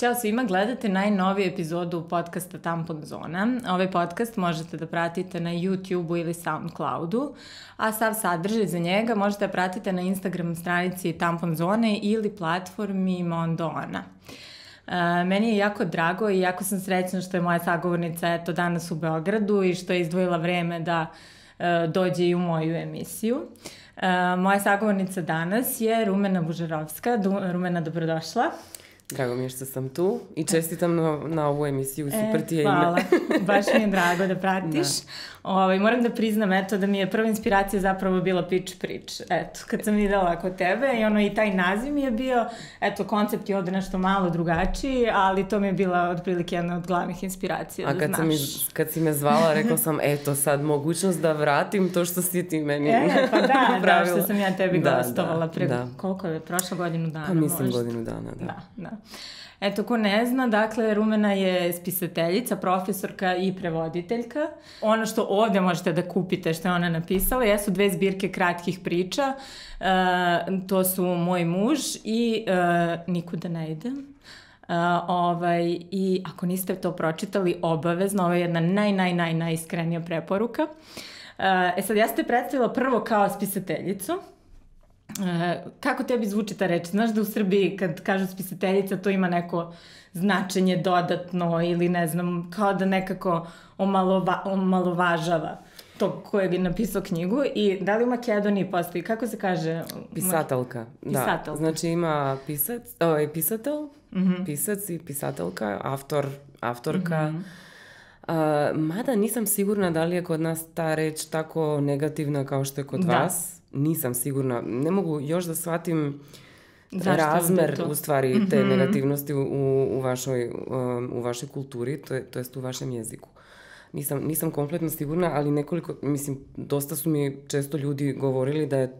Ćao svima, gledate najnoviju epizodu podcasta Tampon Zona. Ovaj podcast možete da pratite na YouTube-u ili SoundCloud-u, a sav sadržaj za njega možete da pratite na Instagram stranici Tampon Zone ili platformi Mondo Ona. Meni je jako drago i jako sam srećna što je moja sagovornica eto danas u Beogradu i što je izdvojila vreme da dođe i u moju emisiju. Moja sagovornica danas je Rumena Bužarovska. Rumena, dobrodošla. Drago mi je što sam tu i čestitam na ovu emisiju, super ti je ime. Hvala, baš mi je drago da pratiš. Moram da priznam da mi je prva inspiracija zapravo bila Pitch Preach. Kad sam videla kod tebe i taj naziv mi je bio, koncept je ovde nešto malo drugačiji, ali to mi je bila otprilike jedna od glavnih inspiracija. A kad si me zvala rekao sam sad mogućnost da vratim to što si ti meni pravila. Pa da, što sam ja tebi gostovala preko koliko je, prošla godinu dana. Pa mislim godinu dana, da. Eto, ko ne zna, dakle, Rumena je spisateljica, profesorka i prevoditeljka. Ono što ovde možete da kupite što je ona napisala jesu dve zbirke kratkih priča. To su Moj muž i Nikuda ne idem. I ako niste to pročitali, obavezno, ovo je jedna najiskrenija preporuka. Sad, ja sam te predstavila prvo kao spisateljicu. Kako tebi zvuči ta reč? Znaš da u Srbiji kad kažu spisateljica to ima neko značenje dodatno ili ne znam, kao da nekako omalovažava tog kojeg je napisao knjigu. I da li u Makedoniji postoji? Kako se kaže? Pisateljka. Znači ima pisac i pisateljka, autorka. Mada nisam sigurna da li je kod nas ta reč tako negativna kao što je kod vas. Nisam sigurna, ne mogu još da shvatim razmer u stvari te negativnosti u vašoj kulturi, to jest u vašem jeziku. Nisam kompletno sigurna, ali nekoliko, mislim, dosta su mi često ljudi govorili da je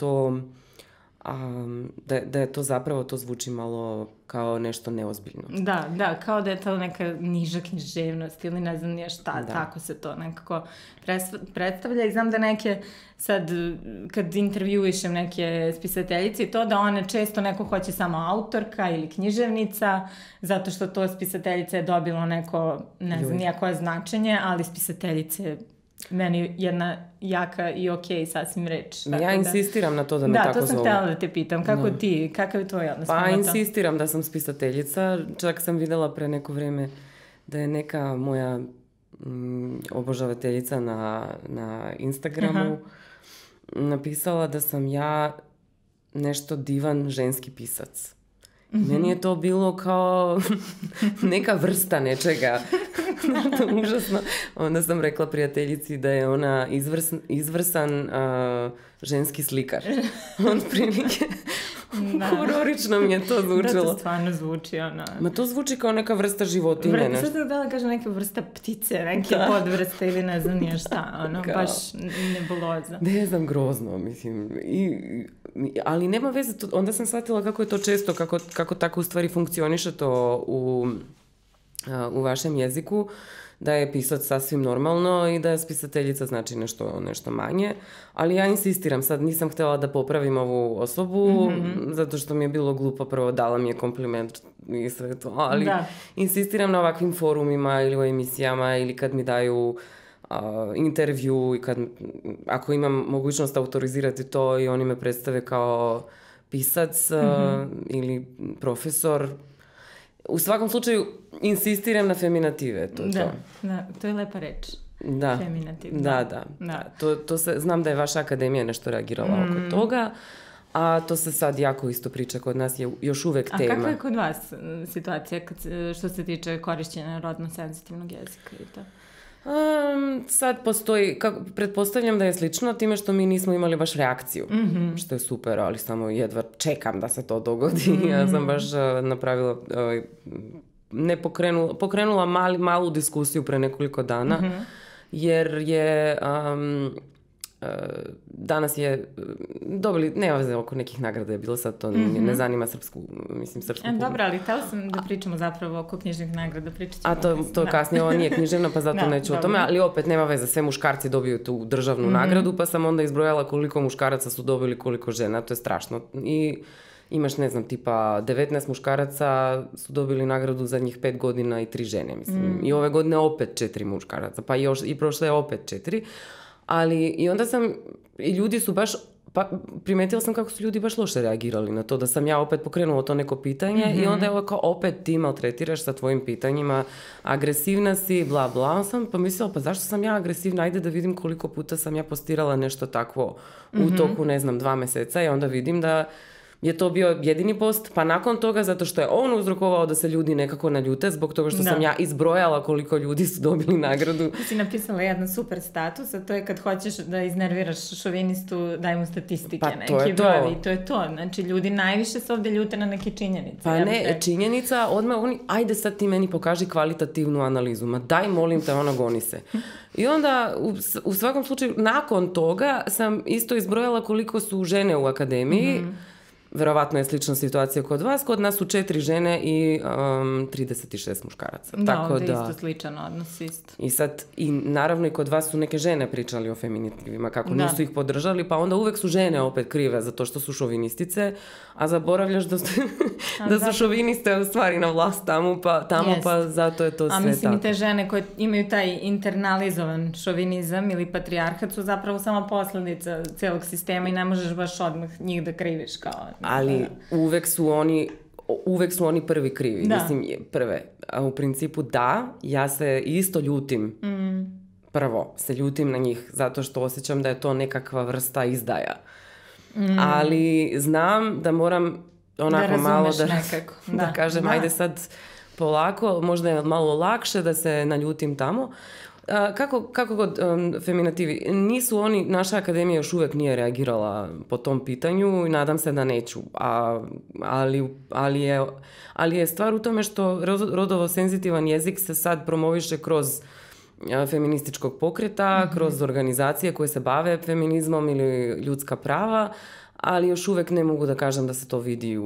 to zapravo, to zvuči malo kao nešto neozbiljno. Da, kao da je to neka niža književnost ili ne znam nije šta, tako se to nekako predstavlja. I znam da neke, sad kad intervjuišem neke spisateljice i to, da one često neko hoće samo autorka ili književnica, zato što to spisateljica je dobilo neko, ne znam nijako je značenje, ali spisateljice... Meni jedna jaka i okej sasvim reč. Ja insistiram na to da me tako zovu. Da, to sam htjela da te pitam. Kako ti? Kakav je tvoj odnos na to? Pa insistiram da sam spisateljica. Čak sam videla pre neko vreme da je neka moja obožavateljica na Instagramu napisala da sam ja nešto divan ženski pisac. Meni je to bilo kao neka vrsta nečega. Onda sam rekla prijateljici da je ona izvrsan ženski slikar. Otprilike. Hororično mi je to zvučilo. Da, to stvarno zvuči ona. Ma to zvuči kao neka vrsta životinje. Sad sam htjela da kažem neka vrsta ptice, neke podvrste ili ne znam nije šta. Baš nebuloza. Ne znam, grozno, mislim. Ali nema veze, onda sam shvatila kako je to često, kako tako u stvari funkcioniše to u vašem jeziku, da je pisac sasvim normalno i da je spisateljica znači nešto manje, ali ja insistiram, sad nisam htjela da popravim ovu osobu, zato što mi je bilo glupo, prvo dala mi je kompliment i sve to, ali insistiram na ovakvim forumima ili u emisijama ili kad mi daju intervju i ako imam mogućnost autorizirati to i oni me predstave kao pisac ili profesor. U svakom slučaju insistiram na feminative. To je lepa reč. Da. Znam da je vaša akademija nešto reagirala oko toga, a to se sad jako isto priča kod nas, je još uvek tema. A kakva je kod vas situacija što se tiče korišćenja rodno-senzitivnog jezika i to? Sad postoji, pretpostavljam da je slično time što mi nismo imali baš reakciju, što je super, ali samo jedva čekam da se to dogodi. Ja sam baš napravila, pokrenula malu diskusiju pre nekoliko dana, jer je danas je dobili, ne oveze oko nekih nagrada je bilo, sad to ne zanima srpsku, mislim srpsku publiku. Dobro, ali htjela sam da pričamo zapravo oko knjižnih nagrada, pričat ćemo. A to kasnije, ovo nije književno, pa zato neću o tome, ali opet nema veze, sve muškarci dobiju tu državnu nagradu, pa sam onda izbrojala koliko muškaraca su dobili, koliko žena, to je strašno. I imaš, ne znam, tipa 19 muškaraca su dobili nagradu zadnjih 5 godina i 3 žene, mislim. I ove godine opet 4 muškaraca, pa još i prošle je opet 4. Ali i onda sam, i ljudi su baš, pa primetila sam kako su ljudi baš loše reagirali na to, da sam ja opet pokrenula to neko pitanje i onda je ovo kao opet ti maltretiraš sa tvojim pitanjima, agresivna si, bla bla. On sam pomislila, pa zašto sam ja agresivna, ajde da vidim koliko puta sam ja postirala nešto takvo u toku, ne znam, 2 mjeseca, i onda vidim da je to bio jedini post, pa nakon toga, zato što je on uzrokovao da se ljudi nekako naljute zbog toga što sam ja izbrojala koliko ljudi su dobili nagradu. Ti si napisala jedan super status, a to je kad hoćeš da iznerviraš šovinistu, daj mu statistike, neki brojevi, to je to. Znači, ljudi najviše se ovdje ljute na neke činjenice. Pa ne, činjenica, odmah oni, ajde sad ti meni pokaži kvalitativnu analizu, ma daj molim te, ono, goni se. I onda, u svakom slučaju, nakon toga sam isto izbrojala koliko su žene u akademiji. Verovatno je slična situacija kod vas. Kod nas su 4 žene i 36 muškaraca. Da, ovdje je isto sličan odnos. I sad, i naravno i kod vas su neke žene pričali o feminitivima, kako nisu ih podržali, pa onda uvek su žene opet krive zato što su šovinistice, a zaboravljaš da su šoviniste u stvari na vlast tamo, pa zato je to sve tako. A mislim i te žene koje imaju taj internalizovan šovinizam ili patrijarhat su zapravo samo posljedica celog sistema i ne možeš baš odmah njih da kriviš kao... Ali uvek su oni prvi krivi, mislim, prve. U principu da, ja se isto ljutim, prvo se ljutim na njih, zato što osjećam da je to nekakva vrsta izdaja. Ali znam da moram onako malo da kažem, ajde sad polako, možda je malo lakše da se naljutim tamo. Kako god feminativi, nisu oni, naša akademija još uvijek nije reagirala po tom pitanju i nadam se da neću, ali je stvar u tome što rodovo senzitivan jezik se sad promoviše kroz feminističkog pokreta, kroz organizacije koje se bave feminizmom ili ljudska prava, ali još uvijek ne mogu da kažem da se to vidi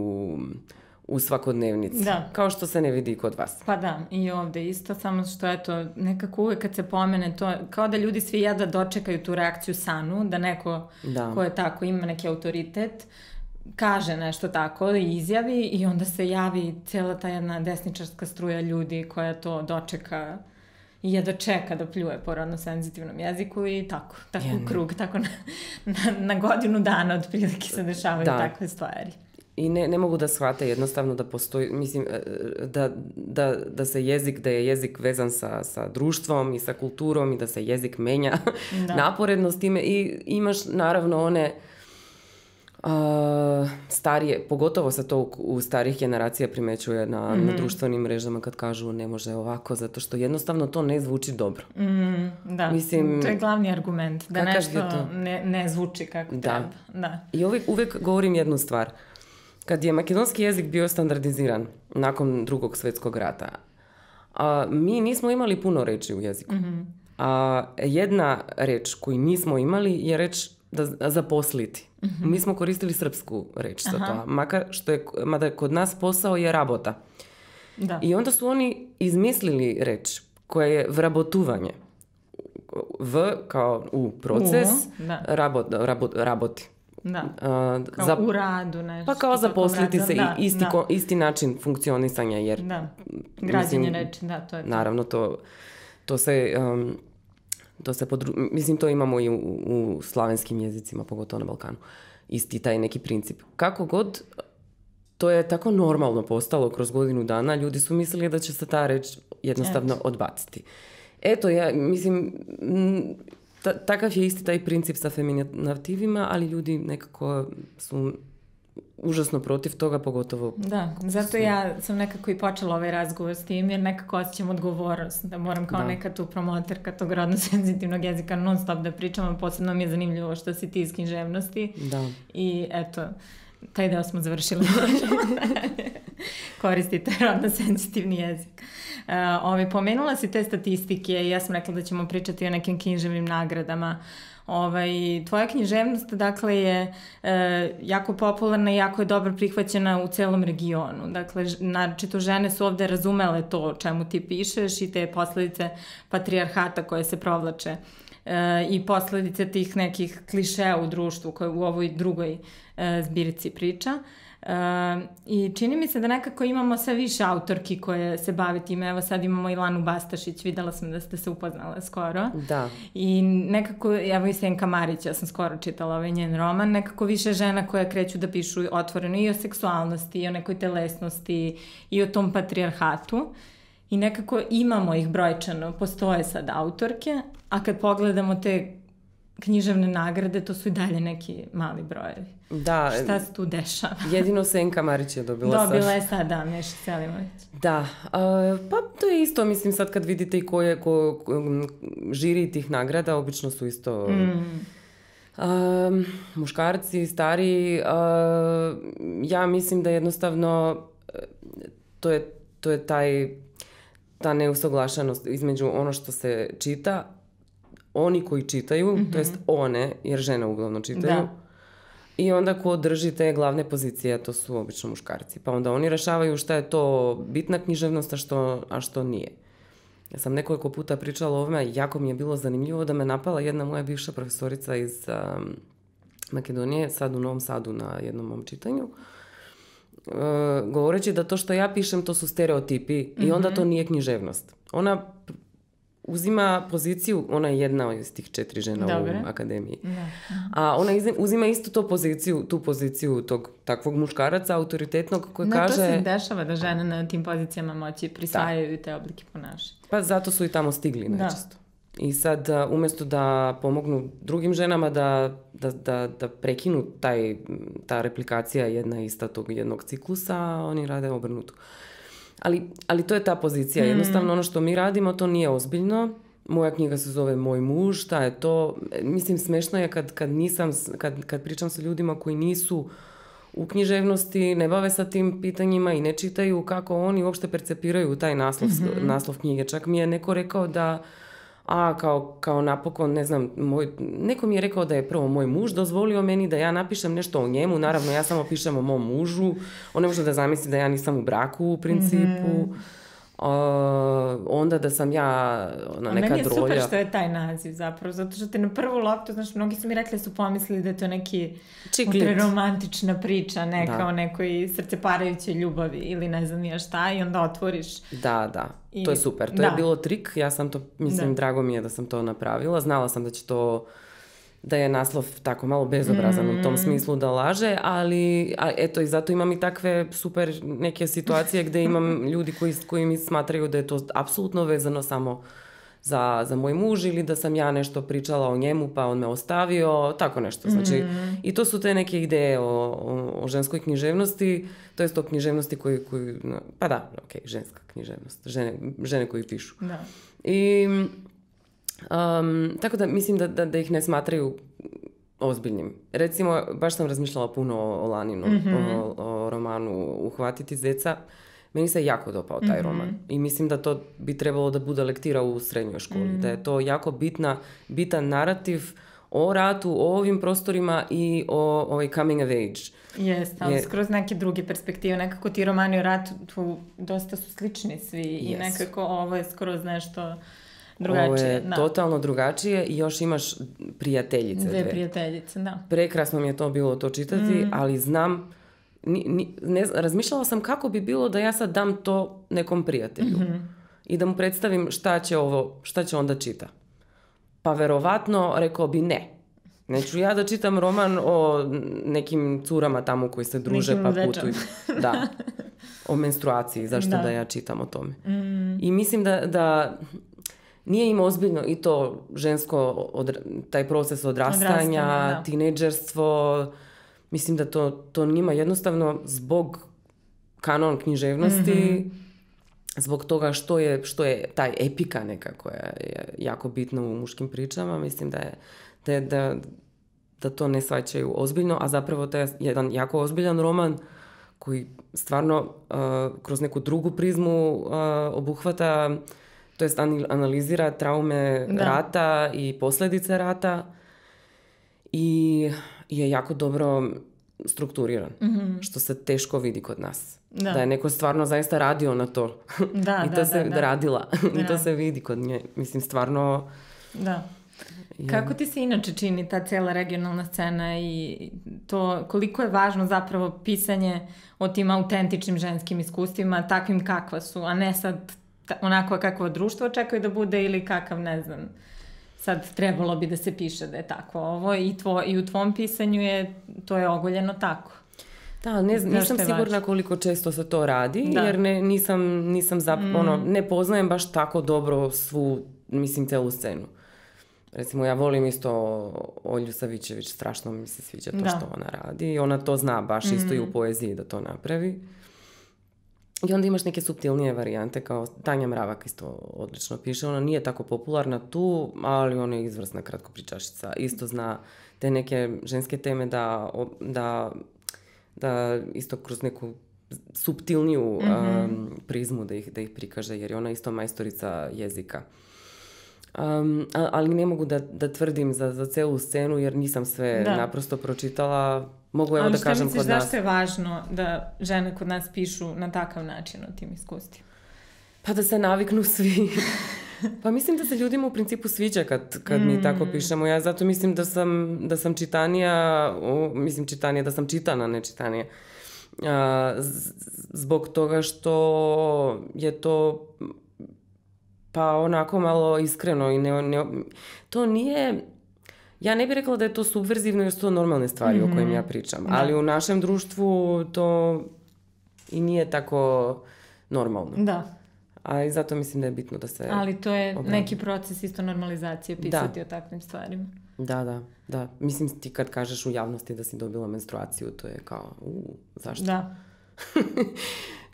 u svakodnevnici, kao što se ne vidi kod vas. Pa da, i ovdje isto, samo što eto, nekako uvijek kad se pomene to, kao da ljudi svi jedva dočekaju tu reakciju sanu, da neko ko je tako, ima neki autoritet, kaže nešto tako i izjavi i onda se javi cijela ta jedna desničarska struja ljudi koja to dočeka i jedva čeka da pljuje po rodno senzitivnom jeziku i tako u krug, tako na godinu dana otprilike se dešavaju takve stvari. I ne mogu da shvate jednostavno da postoji, mislim, da je jezik vezan sa društvom i sa kulturom i da se jezik menja naporedno s time. I imaš naravno one starije, pogotovo se to u starih generacija primećuje na društvenim mrežama kad kažu ne može ovako, zato što jednostavno to ne zvuči dobro. Da, to je glavni argument, da nešto ne zvuči kako treba. I uvijek govorim jednu stvar. Kad je makedonski jezik bio standardiziran nakon Drugog svjetskog rata, mi nismo imali puno reči u jeziku. Jedna reč koju nismo imali je reč zaposliti. Mi smo koristili srpsku reč za to, mada kod nas posao je rabota. I onda su oni izmislili reč koja je vrabotuvanje. V kao u proces, raboti. Da, kao u radu nešto. Pa kao zaposliti se, isti način funkcionisanja, jer... Da, građenje reči, da, to je to. Naravno, to se... Mislim, to imamo i u slavenskim jezicima, pogotovo na Balkanu. Isti taj neki princip. Kako god, to je tako normalno postalo kroz godinu dana, ljudi su mislili da će se ta reč jednostavno odbaciti. Eto, ja mislim... Takav je isti taj princip sa feminativima, ali ljudi nekako su užasno protiv toga, pogotovo... Da, zato ja sam nekako i počela ovaj razgovor s tim, jer nekako osjećam odgovornost, da moram kao neka tu promoterka tog rodno senzitivnog jezika non stop da pričam, a posebno mi je zanimljivo što si ti iz književnosti. Da. I eto, taj deo smo završili. Koristite rodno senzitivni jezik. Pomenula si te statistike i ja sam rekla da ćemo pričati o nekim književnim nagradama. Tvoja književnost, dakle, je jako popularna i jako je dobro prihvaćena u celom regionu. Dakle, naročito žene su ovdje razumele to o čemu ti pišeš i te posljedice patrijarhata koje se provlače i posljedice tih nekih klišeja u društvu koje u ovoj drugoj zbirci priča. I čini mi se da nekako imamo sve više autorki koje se bave time. Evo sad imamo Ilanu Bastašić, videla sam da ste se upoznala skoro. Da. I nekako, evo i Senka Marić, ja sam skoro čitala ovaj njen roman, nekako više žena koja kreću da pišu otvoreno i o seksualnosti, i o nekoj telesnosti, i o tom patrijarhatu. I nekako imamo ih brojčano, postoje sad autorke, a kad pogledamo te književne nagrade, to su i dalje neki mali brojevi. Da. Šta se tu dešava? Jedino Senka Marić je dobila sad. Dobila je sad, da, Neša Selimović. Da. Pa to je isto, mislim, sad kad vidite i koje žiri tih nagrada, obično su isto muškarci, stariji. Ja mislim da jednostavno to je ta neusaglašenost između ono što se čita, oni koji čitaju, to jest one, jer žene uglavnom čitaju, i onda ko drži te glavne pozicije, to su obično muškarci. Pa onda oni rešavaju šta je to bitna književnost, a što nije. Ja sam nekoliko puta pričala o ovome, jako mi je bilo zanimljivo da me napala jedna moja bivša profesorica iz Makedonije, sad u Novom Sadu na jednom mom čitanju, govoreći da to što ja pišem to su stereotipi i onda to nije književnost. Ona uzima poziciju, ona je jedna iz tih 4 žena u akademiji, a ona uzima isto tu poziciju tog takvog muškaraca autoritetnog koji kaže... No, to se dešava da žene na tim pozicijama moći prisvajaju te oblike ponašanja. Pa zato su i tamo stigli najčesto. I sad, umjesto da pomognu drugim ženama da prekinu ta replikacija jedna ista tog jednog ciklusa, oni rade obrnuto. Ali to je ta pozicija. Jednostavno, ono što mi radimo, to nije ozbiljno. Moja knjiga se zove Moj muž, šta je to? Mislim, smešno je kad pričam sa ljudima koji nisu u književnosti, ne bave sa tim pitanjima i ne čitaju, kako oni uopšte percepiraju taj naslov knjige. Čak mi je neko rekao da... a kao napokon, ne znam, neko mi je rekao da je prvo moj muž dozvolio meni da ja napišem nešto o njemu. Naravno, ja samo pišem o mom mužu, on ne može da zamisli da ja nisam u braku u principu, onda da sam ja neka drolja. Meni je super što je taj naziv zapravo, zato što te na prvu loptu, znaš, mnogi su mi rekli da su pomislili da je to neki ultraromantična priča, neka o nekoj srceparajućoj ljubavi ili ne znam ja šta, i onda otvoriš. Da, da. To je super. To je bilo trik. Ja sam to, mislim, drago mi je da sam to napravila. Znala sam da će to, da je naslov tako malo bezobrazan u tom smislu da laže, ali eto, i zato imam i takve super neke situacije gde imam ljudi koji mi smatraju da je to apsolutno vezano samo za moj muž ili da sam ja nešto pričala o njemu pa on me ostavio, tako nešto. Znači, i to su te neke ideje o ženskoj književnosti, to jest o književnosti koji, pa da, ok, ženska književnost, žene koji pišu. I tako da mislim da ih ne smatraju ozbiljnim. Recimo, baš sam razmišljala puno o Laninu, o romanu Uhvatiti zeca. Meni se jako dopao taj roman i mislim da to bi trebalo da bude lektira u srednjoj školi, da je to jako bitan narativ o ratu, o ovim prostorima i o coming of age. Jeste, ali skroz neke druge perspektive, nekako ti romani o ratu dosta su slični svi i nekako ovo je skroz nešto drugačije. Ovo je totalno drugačije i još imaš prijateljice. Dve prijateljice, da. Prekrasno mi je to bilo to čitati, ali znam... razmišljala sam kako bi bilo da ja sad dam to nekom prijatelju i da mu predstavim šta će on da čita. Pa verovatno rekao bi ne. Neću ja da čitam roman o nekim curama tamo koji se druže pa putuju. Da. O menstruaciji, zašto da ja čitam o tome. I mislim da nije im ozbiljno i to žensko, taj proces odrastanja, tinejdžerstvo... Mislim da to njima jednostavno zbog kanon književnosti, zbog toga što je taj epika nekako je jako bitna u muškim pričama, mislim da to ne shvaćaju ozbiljno, a zapravo to je jedan jako ozbiljan roman koji stvarno kroz neku drugu prizmu obuhvata, to jest analizira traume rata i posljedice rata i... je jako dobro strukturiran, što se teško vidi kod nas. Da je neko stvarno zaista radio na to. I to se radila. I to se vidi kod nje. Mislim, stvarno Kako ti se inače čini ta cela regionalna scena i to koliko je važno zapravo pisanje o tim autentičnim ženskim iskustvima, takvim kakva su, a ne sad onako kakvo društvo očekuje da bude ili kakav, ne znam, sad trebalo bi da se piše da je tako ovo i u tvom pisanju je to je ogoljeno tako. Da, nisam sigurna koliko često se to radi, jer ne poznajem baš tako dobro svu, mislim, celu scenu. Recimo, ja volim isto Olju Savićević, strašno mi se sviđa to što ona radi i ona to zna baš isto i u poeziji da to napravi. I onda imaš neke suptilnije varijante, kao Tanja Mravak isto odlično piše, ona nije tako popularna tu, ali ona je izvrsna kratkopričašica, isto zna te neke ženske teme da isto kroz neku suptilniju prizmu da ih prikaže, jer je ona isto majstorica jezika. Ali ne mogu da tvrdim za celu scenu, jer nisam sve naprosto pročitala. Mogu evo da kažem kod nas. Ali što misliš zašto je važno da žene kod nas pišu na takav način o tim iskustvima? Pa da se naviknu svi. Pa mislim da se ljudima u principu sviđa kad mi tako pišemo. Ja zato mislim da sam čitanija, mislim čitanija, da sam čitana, ne čitanija. Zbog toga što je to pa onako malo iskreno i to nije, ja ne bih rekla da je to subverzivno jer su to normalne stvari o kojim ja pričam, ali u našem društvu to i nije tako normalno. Da. A i zato mislim da je bitno da se... Ali to je neki proces isto normalizacije pisati o takvim stvarima. Da, da. Mislim ti kad kažeš u javnosti da si dobila menstruaciju, to je kao, zašto? Da.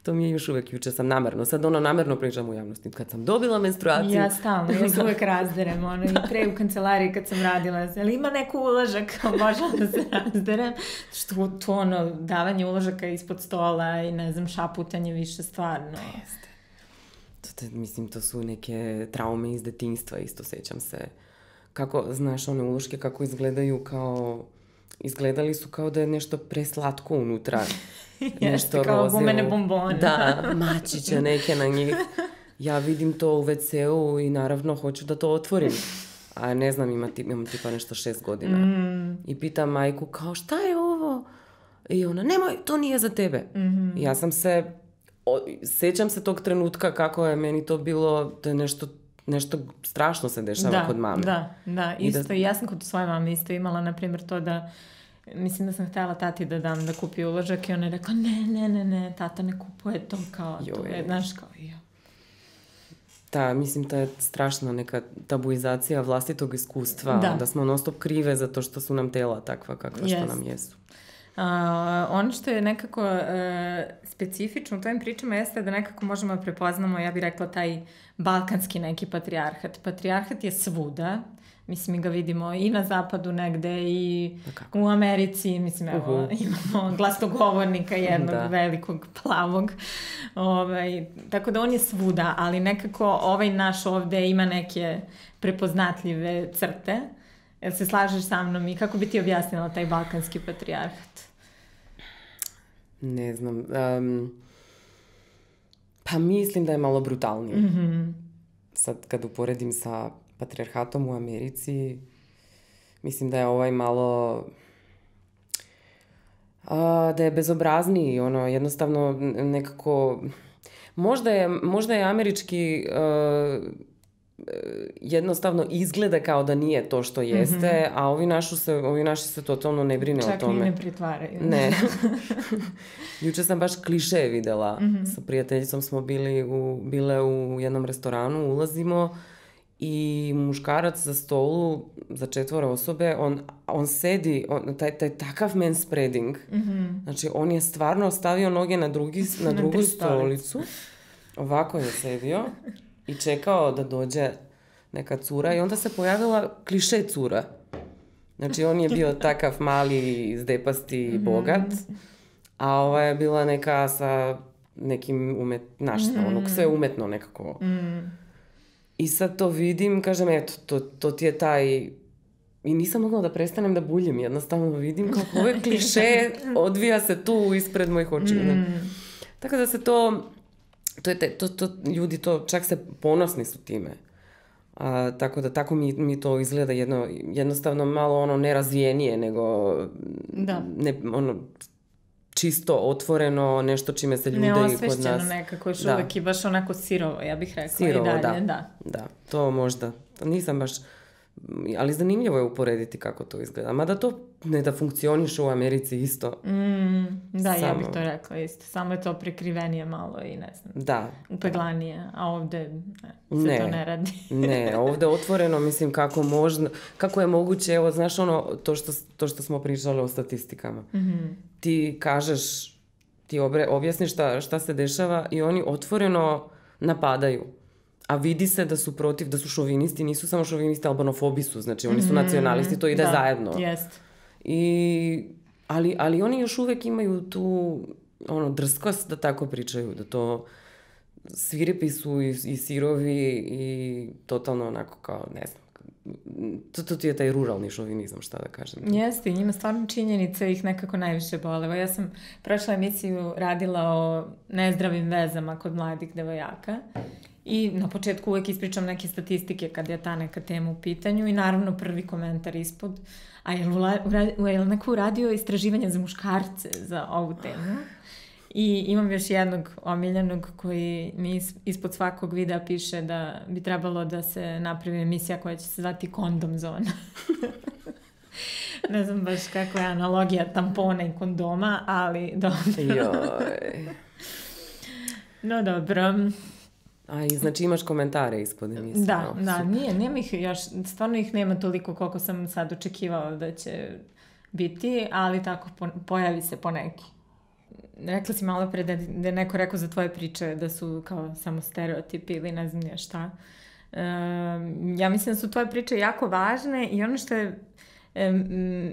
To mi je još uvek, juče sam namerno, sad ono namerno pričam u javnosti, kad sam dobila menstruaciju... Ja stalno, ja se uvek razderem, ono, i pre u kancelariji kad sam radila, ali ima neku uložak, obožavam da se razderem, što to ono, davanje uložaka ispod stola i ne znam, šaputanje više stvarno. Mislim, to su neke traume iz detinjstva, isto sećam se. Kako, znaš, one uloške kako izgledaju kao... Izgledali su kao da je nešto preslatko unutra. Jeste, kao gumene bombone. Da, mačiće neke na njih. Ja vidim to u WC-u i naravno hoću da to otvorim. A ne znam, imam tipa nešto 6 godina. I pitam majku kao, šta je ovo? I ona, nemoj, to nije za tebe. Ja sam se... Sećam se tog trenutka kako je meni to bilo, da je nešto strašno se dešava kod mame. Da, isto. Ja sam kod svoje mame isto imala, na primjer, to da, mislim da sam htjela tati da dam da kupi uložak i ona je rekla, ne, tata ne kupuje to kao, znaš, kao i ja. Da, mislim da je strašna neka tabuizacija vlastitog iskustva, da smo non-stop krive zato što su nam tela takva kakva što nam jesu. Ono što je nekako specifično u tojim pričama jeste da nekako možemo da prepoznamo, ja bih rekla, taj balkanski neki patrijarhat. Patrijarhat je svuda, mislim mi ga vidimo i na zapadu negde i u Americi, mislim evo imamo glasnogovornika jednog velikog plavog, tako da on je svuda, ali nekako ovaj naš ovde ima neke prepoznatljive crte. Jel se slažeš sa mnom i kako bi ti objasnila taj balkanski patrijarhat? Ne znam. Pa mislim da je malo brutalnije. Sad kad uporedim sa patrijarhatom u Americi, mislim da je ovaj malo... Da je bezobrazniji. Jednostavno nekako... Možda je američki... jednostavno izgleda kao da nije to što jeste, a ovi naši se totalno ne brine o tome. Čak i ne pretvaraju. Ne. Juče sam baš kliše videla. Sa prijateljicom smo bile u jednom restoranu, ulazimo i muškarac za stolu za 4 osobe, on sedi, taj takav man spreading. Znači, on je stvarno stavio noge na drugu stolicu. Ovako je sedio. I čekao da dođe neka cura i onda se pojavila kliše cura. Znači, on je bio takav mali, zdepasti, bogat, a ova je bila neka sa nekim umetnaštvom, sve umetno nekako. I sad to vidim, kažem, eto, to ti je taj... I nisam mogla da prestanem da buljim, jednostavno vidim kako ove kliše odvija se tu ispred mojih očiju. Tako da se to... Ljudi to, čak se ponosni su time. Tako da tako mi to izgleda jednostavno malo ono nerazvijenije nego čisto otvoreno, nešto čime se ljudi i kod nas... Neosvešćeno nekako još uvijek i baš onako sirovo, ja bih rekla. Sirovo, da. To možda, nisam baš... Ali zanimljivo je uporediti kako to izgleda. Mada to ne da funkcioniš u Americi isto. Ja bih to rekla isto. Samo je to prikrivenije malo i ne znam. Da. Upeglanije. A ovdje to ne radi. Ne, ovdje otvoreno, mislim kako je moguće, evo znaš ono, to što smo pričali o statistikama. Mm-hmm. Ti kažeš, ti objasniš šta se dešava i oni otvoreno napadaju. A vidi se da su protiv, da su šovinisti, nisu samo šovinisti, albanofobi su, znači oni su nacionalisti, to ide zajedno. Jest. Ali oni još uvijek imaju tu ono, drskost da tako pričaju, da to sviripi su i sirovi i totalno onako kao, ne znam, to ti je taj ruralni šovinizam, šta da kažem. Jeste, njima stvarno činjenice ih nekako najviše bole. Ja sam prošla emisiju radila o nezdravim vezama kod mladih devojaka. I na početku uvijek ispričam neke statistike kad je ta neka tema u pitanju i naravno prvi komentar ispod, a je li neko uradio istraživanje za muškarce za ovu temu? I imam još jednog omiljenog koji mi ispod svakog videa piše da bi trebalo da se napravi emisija koja će se zvati Kondom zona. Ne znam baš kakva je analogija tampona i kondoma, ali dobro. No dobro. A i znači imaš komentare ispod emisije. Da, nema ih još, stvarno ih nema toliko koliko sam sad očekivala da će biti, ali tako pojavi se poneki. Rekla si malo pre da je neko rekao za tvoje priče da su kao samo stereotipi ili ne znam šta. Ja mislim da su tvoje priče jako važne i ono što je,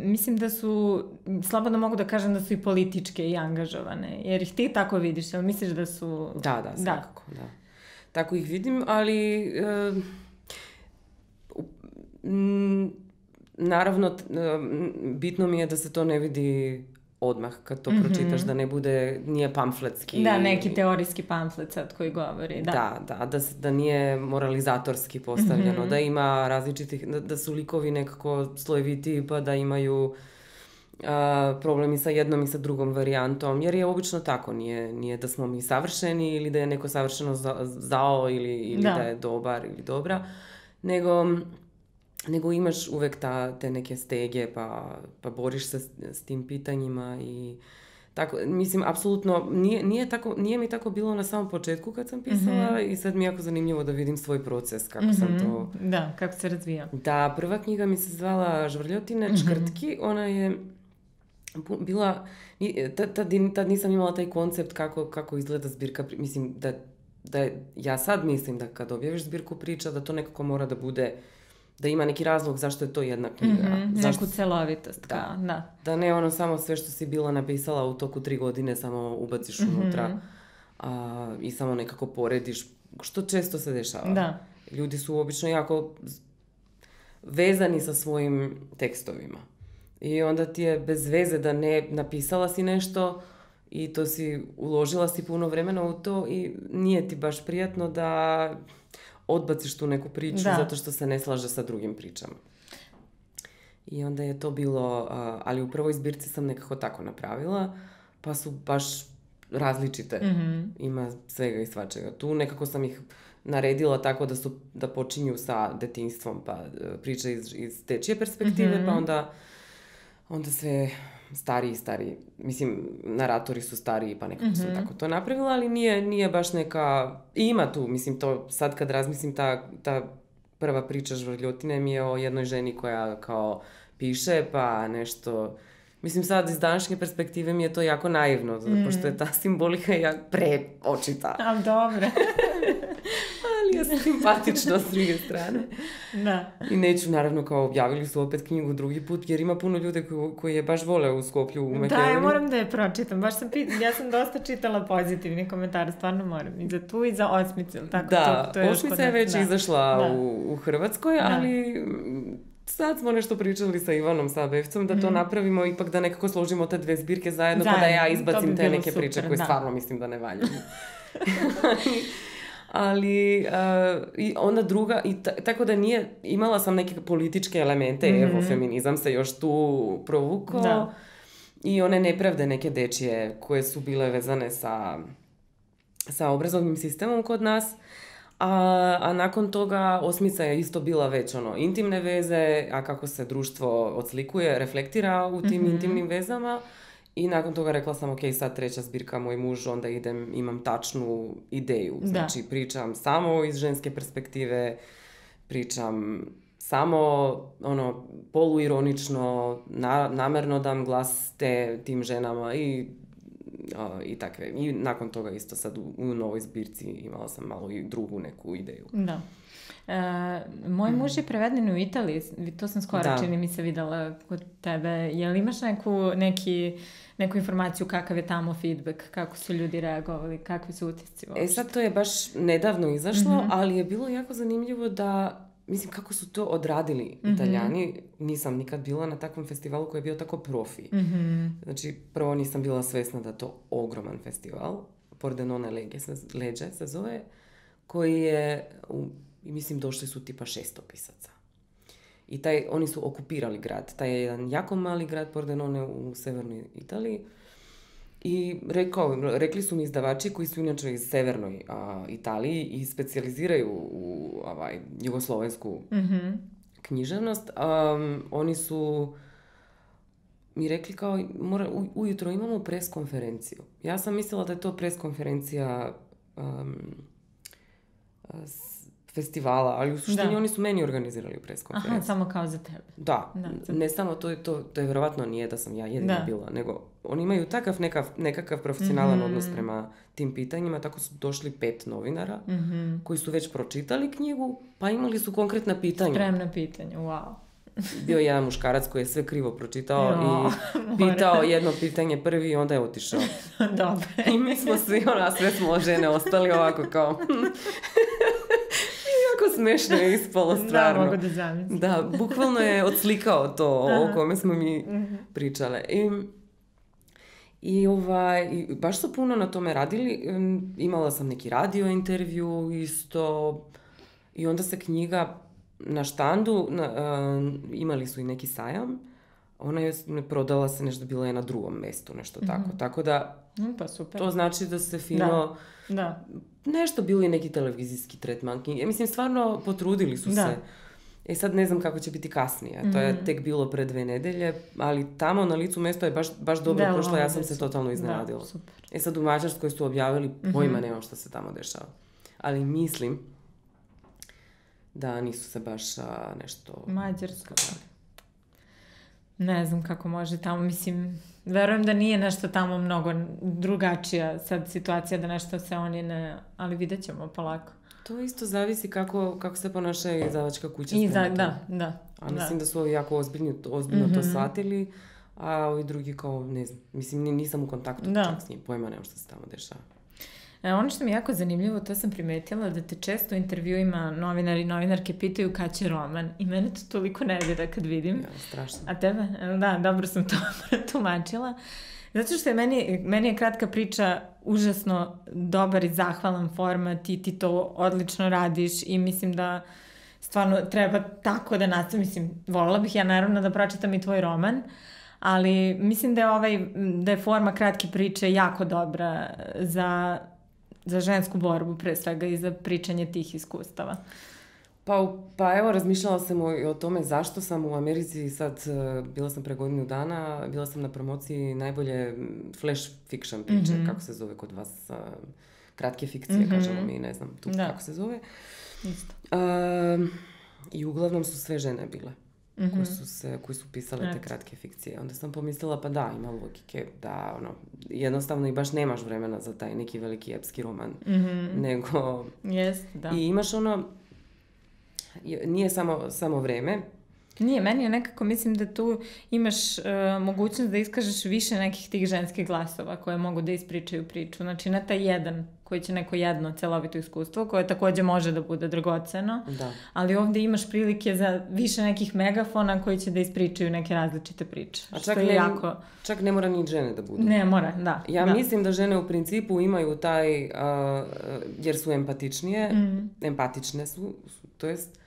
mislim da su, slobodno mogu da kažem da su i političke i angažovane, jer ih ti tako vidiš, ali misliš da su... Da, svakako, da. Tako ih vidim, ali naravno bitno mi je da se to ne vidi odmah kad to pročitaš, da ne bude, nije pamfletski. Da, neki teorijski pamflet sad koji govori. Da nije moralizatorski postavljeno, da ima različitih, da su likovi nekako slojeviti pa da imaju problemi sa jednom i sa drugom varijantom, jer je obično tako, nije da smo mi savršeni ili da je neko savršeno zao ili da je dobar ili dobra, nego imaš uvek te neke stege pa boriš se s tim pitanjima i tako, mislim, apsolutno nije mi tako bilo na samom početku kad sam pisala i sad mi je jako zanimljivo da vidim svoj proces, kako sam to... Da, kako se razvija. Da, prva knjiga mi se zvala Žvrljotine, čkrtki, ona je bila, tad nisam imala taj koncept kako izgleda zbirka, mislim, da ja sad mislim da kad objaviš zbirku priča, da to nekako mora da bude... Da ima neki razlog zašto je to jedna knjiga. Neku celovitost. Da ne ono samo sve što si bila napisala u toku 3 godine samo ubaciš unutra i samo nekako porediš, što često se dešava. Da. Ljudi su obično jako vezani sa svojim tekstovima. I onda ti je bez veze da ne napisala si nešto i to si uložila si puno vremena u to i nije ti baš prijatno da... odbaciš tu neku priču zato što se ne slaže sa drugim pričama. I onda je to bilo, ali u prvoj zbirci sam nekako tako napravila, pa su baš različite. Ima svega i svačega. Tu nekako sam ih naredila tako da počinju sa detinjstvom, pa priče iz dečije perspektive, pa onda sve... stariji. Mislim, naratori su stariji, pa nekako sam tako to napravila, ali nije baš neka... Ima tu, mislim, to sad kad razmislim, ta prva priča Žvrljotine mi je o jednoj ženi koja kao piše, pa nešto... Mislim, sad iz današnje perspektive mi je to jako naivno, pošto je ta simbolika preočita. A, dobro. Ali je simpatično s druge strane. Da. I neću, naravno, kao objavili su opet knjigu drugi put, jer ima puno ljude koji je baš vole u Skoplju u Makedoniji. Da, ja moram da je pročitam. Ja sam dosta čitala pozitivni komentar, stvarno moram. I za tu i za Osmicu. Da, Osmica je već izašla u Hrvatskoj, ali... Sad smo nešto pričali sa Ivanom Sabevcom da to napravimo, ipak da nekako složimo te 2 zbirke zajedno, pa da ja izbacim te neke priče koje stvarno mislim da ne valjaju. ali i onda druga, i tako da nije, imala sam neke političke elemente, evo feminizam se još tu provukao, da. I one nepravde neke dečije koje su bile vezane sa obrazovnim sistemom kod nas. A nakon toga osmica je isto bila već ono intimne veze, a kako se društvo odslikuje, reflektira u tim intimnim vezama. I nakon toga rekla sam, ok, sad treća zbirka, moj muž, onda idem, imam tačnu ideju. Znači, pričam samo iz ženske perspektive, pričam samo ono poluironično, namjerno dam glas tim ženama i takve. I nakon toga isto sad u novoj zbirci imala sam malo i drugu neku ideju. Da. Moj muž je preveden u Italiji, to sam skoro čini mi se videla kod tebe. Jel imaš neku informaciju kakav je tamo feedback, kako su ljudi reagovali, kakvi su utisci uopšte? Sad to je baš nedavno izašlo, ali je bilo jako zanimljivo da, mislim, kako su to odradili Italijani. Nisam nikad bila na takvom festivalu koji je bio tako profi. Znači, prvo nisam bila svjesna da to ogroman festival, Pordenone Legge se zove, koji je, mislim, došli su tipa 600 pisaca. I oni su okupirali grad. Taj je jedan jako mali grad Pordenone u severnoj Italiji. I rekli su mi izdavači koji su inače iz severnoj Italiji i specijaliziraju u jugoslovensku književnost. Oni su mi rekli kao, ujutro imamo preskonferenciju. Ja sam mislila da je to preskonferencija festivala, ali u suštini oni su meni organizirali preskonferenciju. Aha, samo kao za tebe. Da, ne samo to je vjerovatno nije da sam ja jedina bila, nego oni imaju takav nekakav profesionalan odnos prema tim pitanjima, tako su došli 5 novinara koji su već pročitali knjigu, pa imali su konkretna pitanja. Spremna pitanja, wow. Bio je jedan muškarac koji je sve krivo pročitao i pitao jedno pitanje prvi i onda je otišao. Dobre. I mi smo svi, sve smo žene ostali ovako kao... smešno je ispalo, stvarno. Da, mogu da zamislim. Da, bukvalno je odslikao to o kome smo mi pričale. I baš su puno na tome radili. Imala sam neki radio intervju isto. I onda se knjiga na štandu, imali su i neki sajam. Ona je prodala se nešto, bila je na drugom mestu, nešto tako. Tako da, pa super. To znači da se fino... Da. Nešto bili neki televizijski tretman knjige. Mislim, stvarno potrudili su se. E sad ne znam kako će biti kasnije. To je tek bilo pre 2 nedelje, ali tamo na licu mesta je baš dobro prošlo. Ja sam se totalno iznenadila. E sad u Mađarskoj su objavili, pojma nemam što se tamo dešava. Ali mislim da nisu se baš nešto... Mađarska. Ne znam kako može tamo, mislim... Verujem da nije nešto tamo mnogo drugačija sad situacija, da nešto se oni ne... Ali vidjet ćemo polako. To isto zavisi kako se ponaša izdavačka kuća. Da. A mislim da su ovi jako ozbiljno to shvatili, a ovi drugi kao, ne znam, mislim nisam u kontaktu čak s njim, pojma nemam što se tamo dešava. Ono što mi je jako zanimljivo, to sam primetila, da te često u intervjuima novinari i novinarke pitaju kada će roman. I mene to toliko nervira kad vidim. Ja, strašno. A tebe? Da, dobro sam to tumačila. Zato što je meni je kratka priča užasno dobar i zahvalan format i ti to odlično radiš i mislim da stvarno treba tako da nastavim. Mislim, volila bih ja naravno da pročitam i tvoj roman, ali mislim da je forma kratke priče jako dobra za žensku borbu, pre svega, i za pričanje tih iskustava. Pa evo, razmišljala sam o tome zašto sam u Americi sad, bila sam pre godinu dana, bila sam na promociji najbolje flash fiction priče, kako se zove kod vas, kratke fikcije, kažemo mi, ne znam tu kako se zove. Isto. I uglavnom su sve žene bile koji su pisale te kratke fikcije. Onda sam pomislila, pa da, ima logike, da, ono, jednostavno i baš nemaš vremena za taj neki veliki epski roman, nego... I imaš ono, nije samo vreme, Nije, meni je nekako, mislim da tu imaš mogućnost da iskažeš više nekih tih ženskih glasova koje mogu da ispričaju priču. Znači, ne taj jedan koji će neko jedno celovito iskustvo, koje takođe može da bude dragoceno, da. Ali ovde imaš prilike za više nekih megafona koji će da ispričaju neke različite priče. A čak, čak ne mora ni žene da budu. Ne, mora, da. Mislim da žene u principu imaju taj, jer su empatičnije, empatične su, to jest,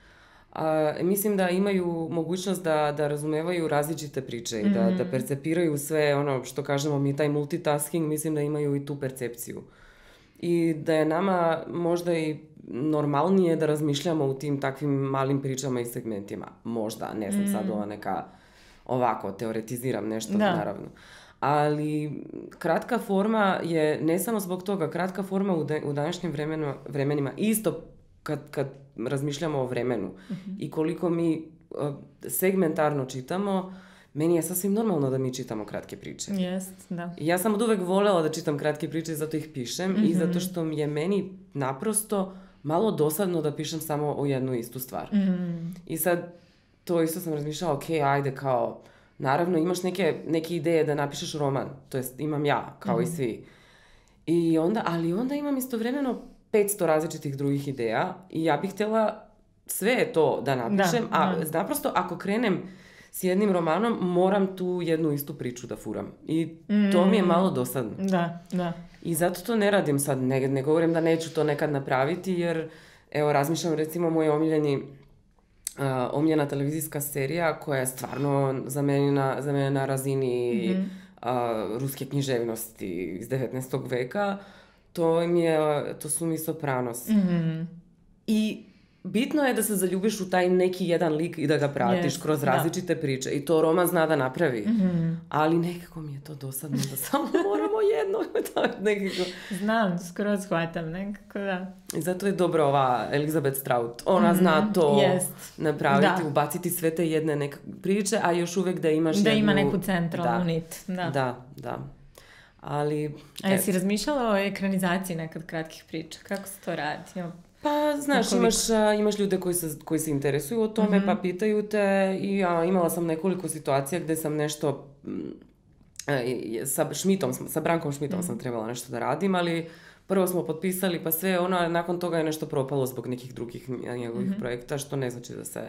mislim da imaju mogućnost da razumevaju različite priče i da percepiraju sve ono što kažemo mi, taj multitasking, mislim da imaju i tu percepciju. I da je nama možda i normalnije da razmišljamo u tim takvim malim pričama i segmentima. Možda, ne znam sad ova neka ovako, teoretiziram nešto, naravno. Ali kratka forma je, ne samo zbog toga, kratka forma u današnjim vremenima, isto kad razmišljamo o vremenu i koliko mi segmentarno čitamo, meni je sasvim normalno da mi čitamo kratke priče. Ja sam od uvek volela da čitam kratke priče, zato ih pišem i zato što je meni naprosto malo dosadno da pišem samo o jednu istu stvar. I sad to isto sam razmišljala, ok, ajde kao, naravno imaš neke ideje da napišeš roman, to jest imam ja, kao i svi. I onda, ali onda imam istovremeno 500 različitih drugih ideja i ja bih htjela sve to da napišem, a naprosto ako krenem s jednim romanom moram tu jednu istu priču da furam. I to mi je malo dosadno. I zato to ne radim sad. Ne govorim da neću to nekad napraviti jer, evo, razmišljam recimo moj omiljena televizijska serija koja je stvarno za mene na razini ruske književnosti iz 19. veka. To su mi Sopranos. I bitno je da se zaljubiš u taj neki jedan lik i da ga pratiš kroz različite priče. I to roman zna da napravi. Ali nekako mi je to dosadno da samo moramo jedno. Znam, skoro shvatam nekako, da. I zato je dobra ova Elizabeth Strout. Ona zna to napraviti, ubaciti sve te jedne neke priče, a još uvek da imaš jednu... Da ima neku centralnu nit. Da. Ali... A jesi razmišljala o ekranizaciji nekad kratkih priča? Kako se to radi? Pa, znaš, imaš ljude koji se interesuju o tome, pa pitaju te i imala sam nekoliko situacija gde sam nešto sa Brankom Šmitom sam trebala nešto da radim, ali prvo smo potpisali, pa sve ono, nakon toga je nešto propalo zbog nekih drugih njegovih projekta, što ne znači da se,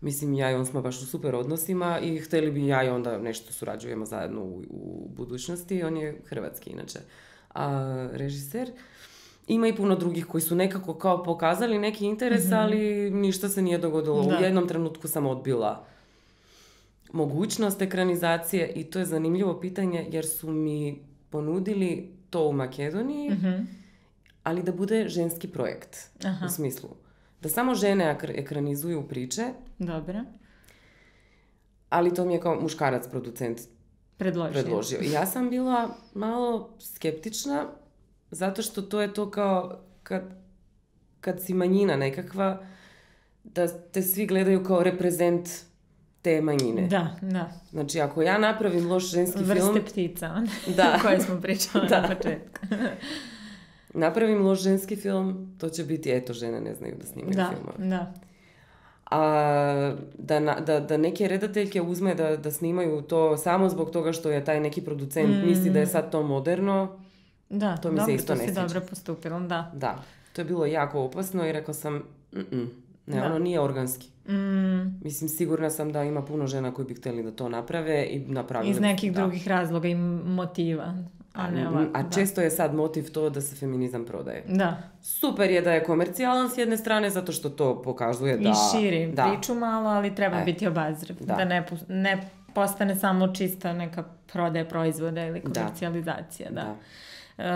mislim, ja i on smo baš u super odnosima i hteli bi ja i onda nešto surađujemo zajedno u budućnosti. On je hrvatski, inače, režiser. Ima i puno drugih koji su nekako kao pokazali neki interes, ali ništa se nije dogodilo. U jednom trenutku sam odbila mogućnost ekranizacije i to je zanimljivo pitanje jer su mi ponudili to u Makedoniji, ali da bude ženski projekt u smislu. Da samo žene ekranizuju priče, ali to mi je kao muškarac producent predložio. Ja sam bila malo skeptična, zato što to je to kao kad si manjina nekakva, da te svi gledaju kao reprezent te manjine. Znači, ako ja napravim loš ženski film... Vrste ptica, o kojoj smo pričali na početku. Napravim loš ženski film, to će biti, eto, žene ne znaju da snimaju filmove. Da neke redateljke uzme da snimaju to samo zbog toga što je taj neki producent misli da je sad to moderno, to mi se isto ne sviđa. Da, dobro, to si dobro postupila, da. Da, to je bilo jako opasno i rekao sam, ne, ono nije organski. Mislim, sigurna sam da ima puno žena koji bi hteli da to naprave i napravili. Iz nekih drugih razloga i motiva. A često je sad motiv to da se feminizam prodaje. Super je da je komercijalan s jedne strane, zato što to pokazuje da... I širi priču malo, ali treba biti obazriv. Da ne postane samo čista neka prodaja proizvoda ili komercijalizacija, da.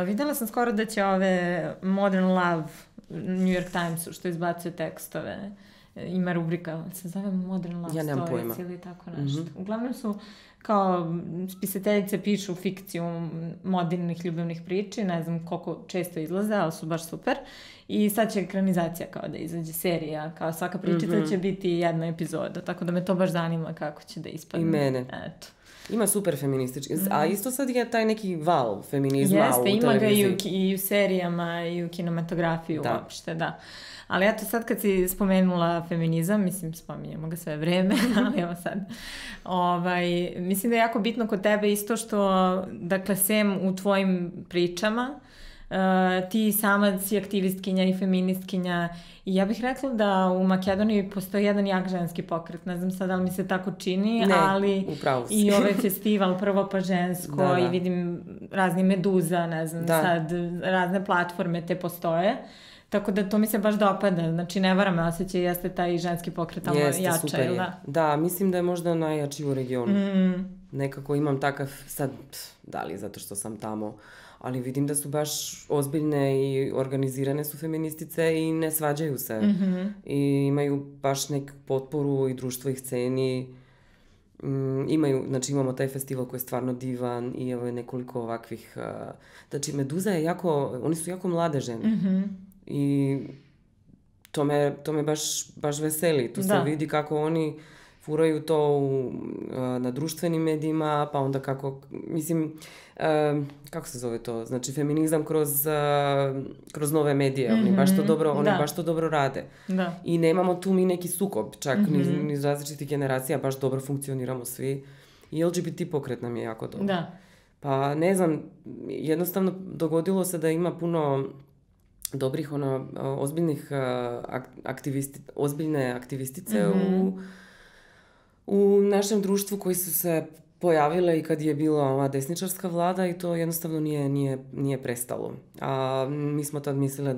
Videla sam skoro da će ove Modern Love New York Timesu što izbacuje tekstove, ima rubrika, se zove Modern Love Stories ili tako nešto. Uglavnom su kao spisateljice pišu fikciju modernih ljubavnih priči, ne znam koliko često izlaze, ali su baš super. I sad će ekranizacija kao da izađe serija, kao svaka pričica će biti jedna epizoda, tako da me to baš zanima kako će da ispadne. I mene. Eto. Ima super feministički, a isto sad je taj neki val feminizma u televiziji. Jeste, ima ga i u serijama i u kinematografiji uopšte, da. Ali ja to sad kad si spomenula feminizam, mislim, spominjamo ga sve vreme, ali evo sad. Mislim da je jako bitno kod tebe isto što, dakle, sem u tvojim pričama, ti sama si aktivistkinja i feministkinja i ja bih rekla da u Makedoniji postoji jedan jak ženski pokret, ne znam sad da li mi se tako čini, ali i ovaj festival Prvo pa žensko i vidim razne Meduza, ne znam sad, razne platforme te postoje, tako da to mi se baš dopada, znači ne vara me osjećaj, jeste taj ženski pokret, ali jača, ili da? Da, mislim da je možda najjači u regionu, nekako imam takav sad, da li zato što sam tamo, ali vidim da su baš ozbiljne i organizirane su feministice i ne svađaju se. I imaju baš neku potporu i društvo ih ceni. Znači imamo taj festival koji je stvarno divan i evo je nekoliko ovakvih... Znači Meduza je jako... Oni su jako mlade žene. I to me baš veseli. Tu se vidi kako oni furaju to na društvenim medijima, pa onda kako, mislim, kako se zove to, znači feminizam kroz nove medije, oni baš to dobro rade. I nemamo tu mi neki sukob, čak iz različitih generacija, baš dobro funkcioniramo svi. I LGBT pokret nam je jako dobro. Pa ne znam, jednostavno dogodilo se da ima puno dobrih, ozbiljnih aktivistice u našem društvu koji su se pojavile i kad je bila ova desničarska vlada i to jednostavno nije prestalo. A mi smo tad mislile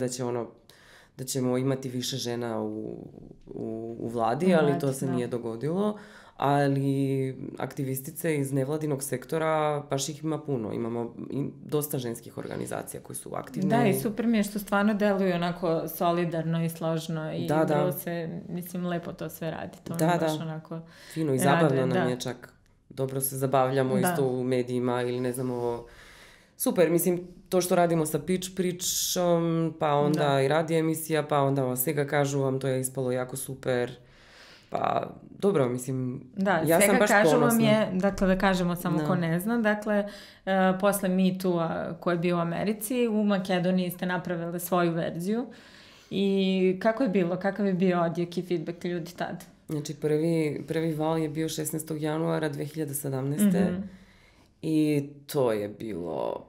da ćemo imati više žena u vladi, ali to se nije dogodilo. Ali aktivistice iz nevladinog sektora, baš ih ima puno. Imamo dosta ženskih organizacija koji su aktivne. Da, i super mi je što stvarno deluju onako solidarno i složno. I bilo se, mislim, lepo to sve radi. Da, fino i zabavno nam je čak. Dobro se zabavljamo isto u medijima ili ne znamo... Super, mislim, to što radimo sa Pič pričom, pa onda i radi emisija, pa onda svega kažu vam, to je ispalo jako super... Pa, dobro, mislim, ja sam baš ponosna. Dakle, da kažemo samo ko ne zna, dakle, posle MeToo-a koji je bio u Americi, u Makedoniji ste napravili svoju verziju i kako je bilo, kakav je bio odjek i feedback ljudi tad? Znači, prvi val je bio 16. januara 2017. I to je bilo,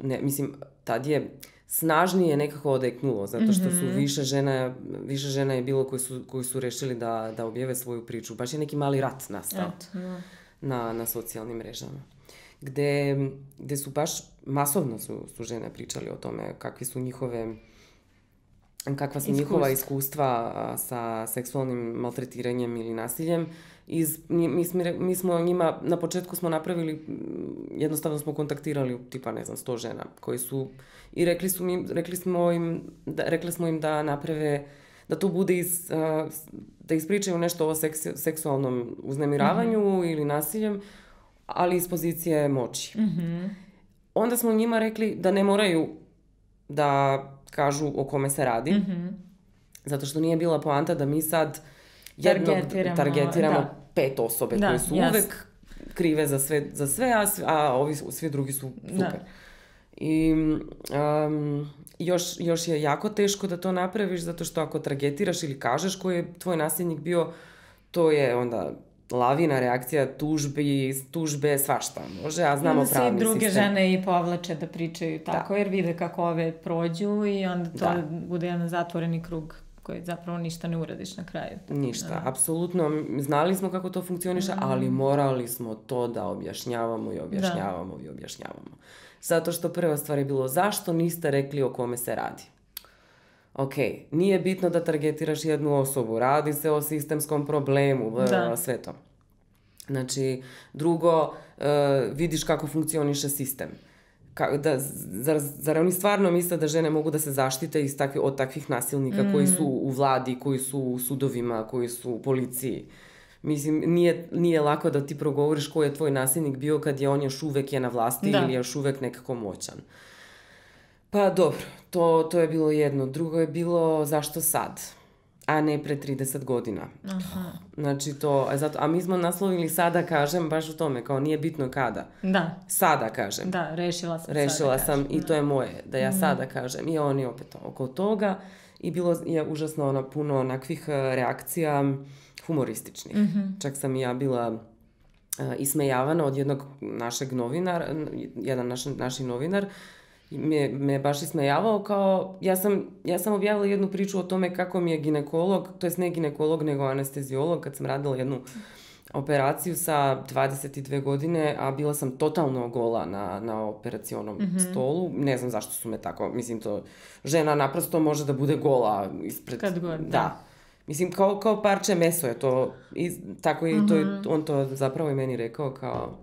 mislim, tad je... snažnije nekako odeknulo, zato što su više žena je bilo koji su rešili da objave svoju priču. Baš je neki mali rat nastao na socijalnim mrežama. Gde su baš masovno su žene pričali o tome kakva su njihova iskustva sa seksualnim maltretiranjem ili nasiljem. Mi smo njima, na početku smo napravili, jednostavno smo kontaktirali tipa, ne znam, 100 žena koji su, i rekli smo im da naprave, da to bude, da ispričaju nešto o seksualnom uznemiravanju ili nasiljem, ali iz pozicije moći. Onda smo njima rekli da ne moraju da kažu o kome se radi, zato što nije bila poanta da mi sad targetiramo 5 osobe koje su uvek krive za sve, a ovi svi drugi su super. I još je jako teško da to napraviš, zato što ako targetiraš ili kažeš koji je tvoj nasilnik bio, to je onda lavina reakcija tužbe, svašta može, a znamo pravni sistem. Onda se i druge žene i povlače da pričaju tako, jer vide kako ove prođu i onda to bude jedan zatvoreni krug koji zapravo ništa ne uradiš na kraju. Ništa, apsolutno. Znali smo kako to funkcioniše, ali morali smo to da objašnjavamo i objašnjavamo i objašnjavamo. Zato što prva stvar je bilo, zašto niste rekli o kome se radi? Ok, nije bitno da targetiraš jednu osobu, radi se o sistemskom problemu, sve to. Znači, drugo, vidiš kako funkcioniše sistem. Zar oni stvarno misle da žene mogu da se zaštite od takvih nasilnika koji su u vladi, koji su u sudovima, koji su u policiji? Mislim, nije lako da ti progovoriš ko je tvoj nasilnik bio kad je on još uvek na vlasti ili još uvek nekako moćan. Pa dobro, to je bilo jedno. Drugo je bilo zašto sad? a ne pre 30 godina. Aha. Znači to, a mi smo naslovili sada kažem, baš u tome, kao nije bitno kada. Da. Sada kažem. Da, rešila sam i to je moje, da ja sada kažem. I oni opet oko toga i bilo je užasno puno onakvih reakcija humorističnih. Mm-hmm. Čak sam i ja bila ismejavana od jednog našeg novinara, jedan naš novinar, me baš ismejavao kao, ja sam objavila jednu priču o tome kako mi je ginekolog, to jest ne ginekolog nego anesteziolog, kad sam radila jednu operaciju sa 22 godine, a bila sam totalno gola na operacionom stolu. Ne znam zašto su me tako, mislim to, žena naprosto može da bude gola ispred... Kad god, da. Mislim, kao parče meso je to, i tako i to, on to zapravo i meni rekao kao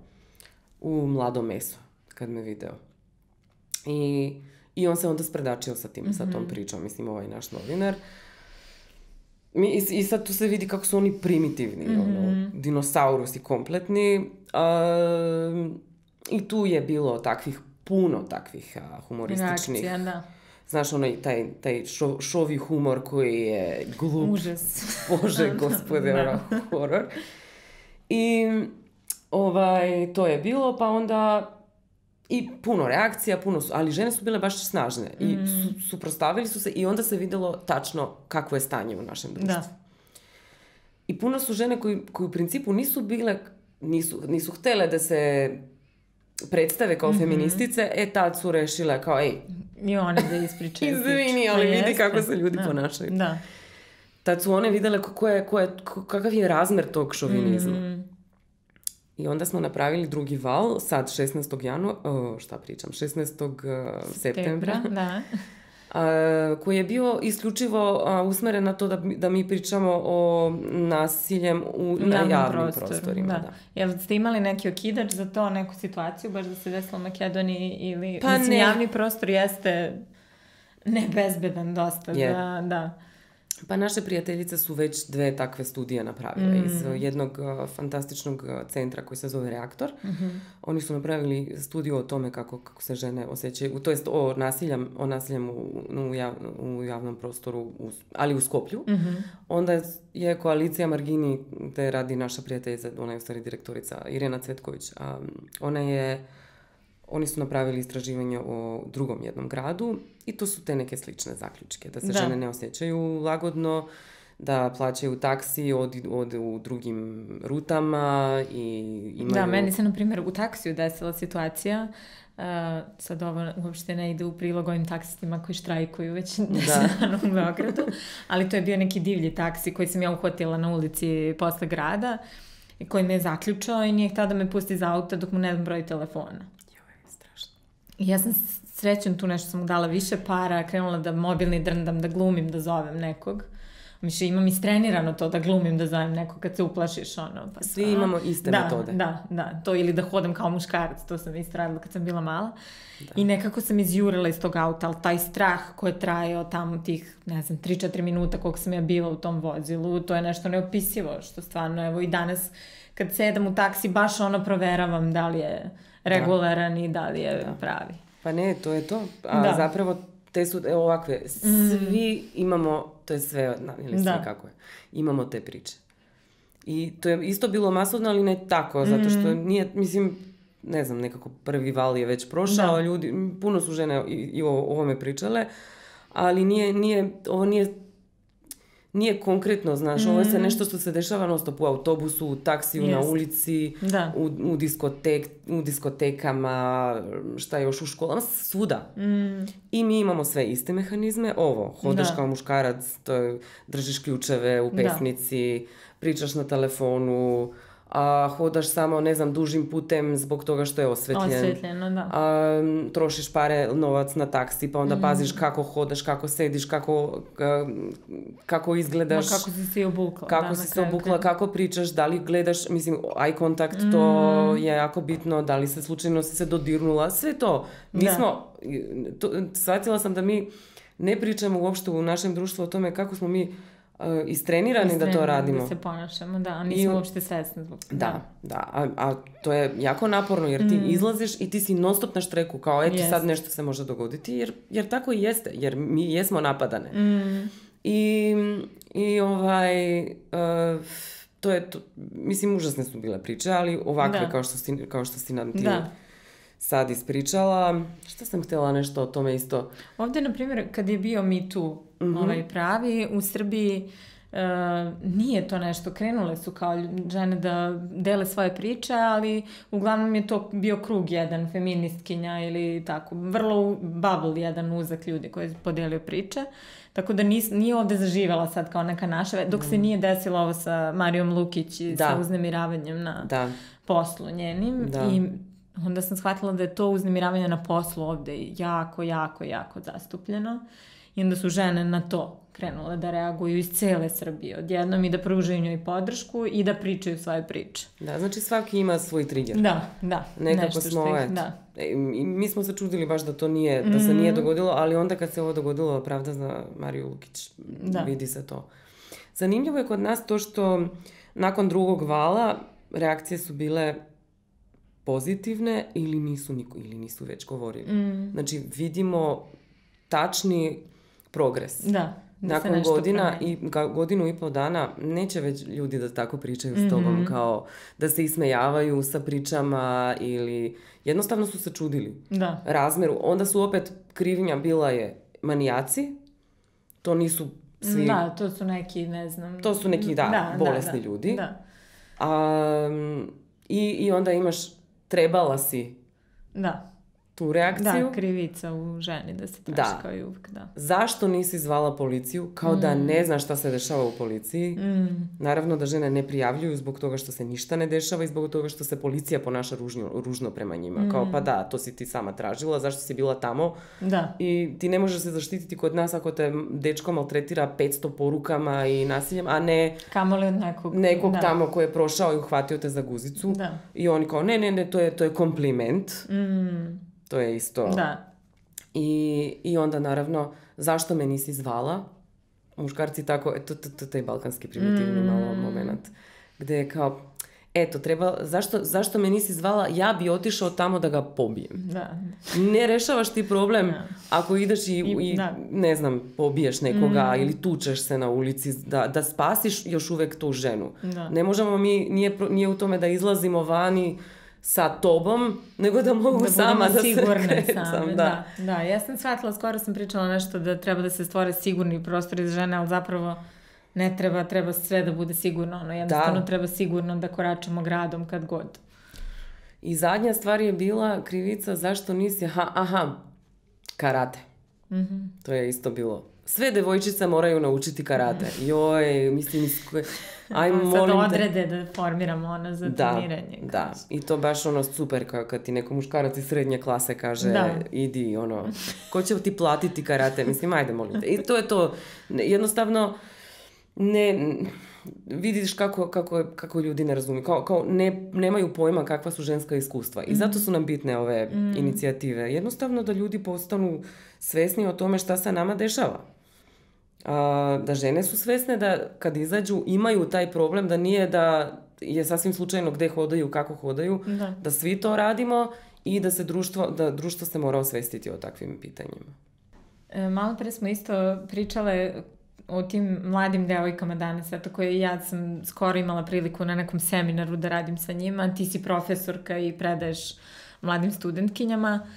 u mlado meso, kad me video. I on se onda spredačio sa tim, sa tom pričom, mislim, ovaj naš novinar. I sad tu se vidi kako su oni primitivni, dinosaurusi kompletni. I tu je bilo puno takvih humorističnih. Reakcija, da. Znaš, onaj taj šovi humor koji je glup. Užas. Bože, gospode, horor. I to je bilo, pa onda... I puno reakcija, ali žene su bile baš snažne i suprotstavili su se i onda se vidjelo tačno kakvo je stanje u našem društvu. I puno su žene koji u principu nisu htjele da se predstave kao feministice, tad su rešile kao ej. I one da ispričaju. Izvini, ali vidi kako se ljudi ponašaju. Da. Tad su one vidjele kakav je razmer tog šovinizma. I onda smo napravili drugi val, sad 16. septembra, da. Koji je bio isključivo usmeren na to da mi pričamo o nasiljem na javnim prostorima. Da. Da. Jel ste imali neki okidač za to, neku situaciju, baš da se desilo u Makedoniji ili... Pa mislim, javni prostor jeste nebezbedan dosta. Yeah. Da. Pa naše prijateljice su već 2 takve studije napravile iz jednog fantastičnog centra koji se zove Reaktor. Oni su napravili studiju o tome kako se žene osjećaju, to jest o nasiljem u javnom prostoru, ali u Skoplju. Onda je koalicija Margini, gde radi naša prijateljica, ona je u stvari direktorica, Irena Cvetković. Oni su napravili istraživanje o drugom jednom gradu i to su te neke slične zaključke. Da se žene ne osjećaju lagodno, da plaćaju taksi, ode u drugim rutama i imaju... Da, meni se, na primjer, u taksiju desila situacija. Sad ovo uopšte ne ide u prilog ovim taksistima koji štrajkuju već dana u Beogradu. Ali to je bio neki divlji taksi koji sam ja uhvatila na ulici posle grada, koji me je zaključao i nije htio da me pusti za auto dok mu ne dam broj telefona. Ja sam srećen tu, nešto sam mu dala više para, krenula da mobilni drndam, da glumim, da zovem nekog. Mislim, imam istrenirano to da glumim, da zovem nekog kad se uplašiš. Pa svi imamo iste metode. Da, to ili da hodam kao muškarac, to sam isto radila kad sam bila mala. Da. I nekako sam izjurila iz tog auta, ali taj strah koji je trajao tamo tih, ne znam, 3-4 minuta koliko sam ja bila u tom vozilu, to je nešto neopisivo, što stvarno, evo i danas kad sedam u taksi, baš proveravam da li je regularan i da li je pravi. Pa ne, to je to. A zapravo te su ovakve. Svi imamo, to je sve, ili sve kako je, imamo te priče. I to je isto bilo masovno, ali ne tako, zato što nije, mislim, ne znam, nekako prvi val je već prošao, ljudi, puno su žene i o ovome pričale, ali nije konkretno, znaš, ovo je nešto što se dešava non stop u autobusu, u taksiju, na ulici, u diskotekama, šta još, u školama, svuda. I mi imamo sve iste mehanizme, hodaš kao muškarac, držiš ključeve u pesnici, pričaš na telefonu, hodaš samo, ne znam, dužim putem zbog toga što je osvetljeno, trošiš novac na taksi, pa onda paziš kako hodaš, kako sediš, kako izgledaš, kako si se obukla, kako pričaš, da li gledaš, mislim, eye contact, to je jako bitno, da li se slučajno si se dodirnula, sve to. Shvatila sam da mi ne pričamo uopšte u našem društvu o tome kako smo mi istrenirani da to radimo. Da se ponašamo, da, a nismo uopšte svesni zbog toga. A to je jako naporno jer ti izlaziš i ti si non stop na štreku, kao sad nešto se može dogoditi, jer tako i jeste, jer mi jesmo napadane. I to je, mislim, užasne su bile priče, ali ovakve kao što si nam ti sad ispričala. Šta sam htjela nešto o tome isto? Ovdje, na primjer, kad je bio Me Too pravi, u Srbiji nije to nešto, krenule su kao žene da dele svoje priče, ali uglavnom je to bio krug jedan, feministkinja ili tako, vrlo bubble jedan uzak ljudi koji je podelio priče, tako da nije ovde zaživala sad kao neka naša, dok se nije desilo ovo sa Marijom Lukić i sa uznemiravanjem na poslu njenim, i onda sam shvatila da je to uznemiravanje na poslu ovde jako, jako, jako zastupljeno. I onda su žene na to krenule da reaguju iz cele Srbije odjednom i da pružaju njoj podršku i da pričaju svoje priče. Da, znači svaki ima svoj trigger. Da. Nekako smo ove. Mi smo se čudili baš da to nije, da se nije dogodilo, ali onda kad se ovo dogodilo, pravda za Mariju Lukić, vidi se to. Zanimljivo je kod nas to što nakon drugog vala reakcije su bile pozitivne ili nisu već govorili. Znači vidimo tačni progres. Nakon godinu i pol dana neće već ljudi da tako pričaju s tobom, kao da se ismejavaju sa pričama ili jednostavno su se čudili razmeru. Onda su opet krivnja bila je manijaci, to nisu svi... Da, to su neki, ne znam... To su neki, bolesni ljudi. I onda imaš trebala si tu reakciju. Da, krivica u ženi da se traži kao i uvijek. Zašto nisi zvala policiju? Kao da ne znaš šta se dešava u policiji. Naravno da žene ne prijavljuju zbog toga što se ništa ne dešava i zbog toga što se policija ponaša ružno prema njima. Kao pa da, to si ti sama tražila, zašto si bila tamo? I ti ne možeš se zaštititi kod nas ako te dečko maltretira 500 porukama i nasiljem, a ne nekog tamo koji je prošao i uhvatio te za guzicu. I oni kao ne, to je kompliment. To je isto. I onda, naravno, zašto me nisi zvala? Muškarci tako, to taj balkanski primitivni malo moment, gde je kao, eto, zašto me nisi zvala? Ja bi otišao tamo da ga pobijem. Ne rešavaš ti problem ako ideš i ne znam, pobiješ nekoga ili tučeš se na ulici, da spasiš još uvek tu ženu. Ne možemo mi, nije u tome da izlazimo vani sa tobom, nego da mogu sama da se kretam. Da, ja sam shvatila, skoro sam pričala nešto da treba da se stvore sigurni prostori za žene, ali zapravo ne treba, treba sve da bude sigurno. Jednostavno treba sigurno da koračamo gradom kad god. I zadnja stvar je bila krivica zašto nisi, karate. To je isto bilo. Sve devojčice moraju naučiti karate. Joj, mislim... Aj, sad odrede da formiramo ono za treniranje. Da, i to baš ono super kad ti neko muškarac iz srednje klase kaže idi, ono, ko će ti platiti karate? Mislim, ajde, molim te. I to je to. Jednostavno, ne... Vidiš kako ljudi ne razumiju, kao nemaju pojma kakva su ženska iskustva i zato su nam bitne ove inicijative. Jednostavno da ljudi postanu svesni o tome šta se nama dešava. Da žene su svesne da kad izađu imaju taj problem, da nije da je sasvim slučajno gde hodaju, kako hodaju, da svi to radimo i da društvo se mora osvestiti o takvim pitanjima. Malo pre smo isto pričale o tim mladim devojkama danas, tako je, ja sam skoro imala priliku na nekom seminaru da radim sa njima, ti si profesorka i predaješ mladim studentkinjama.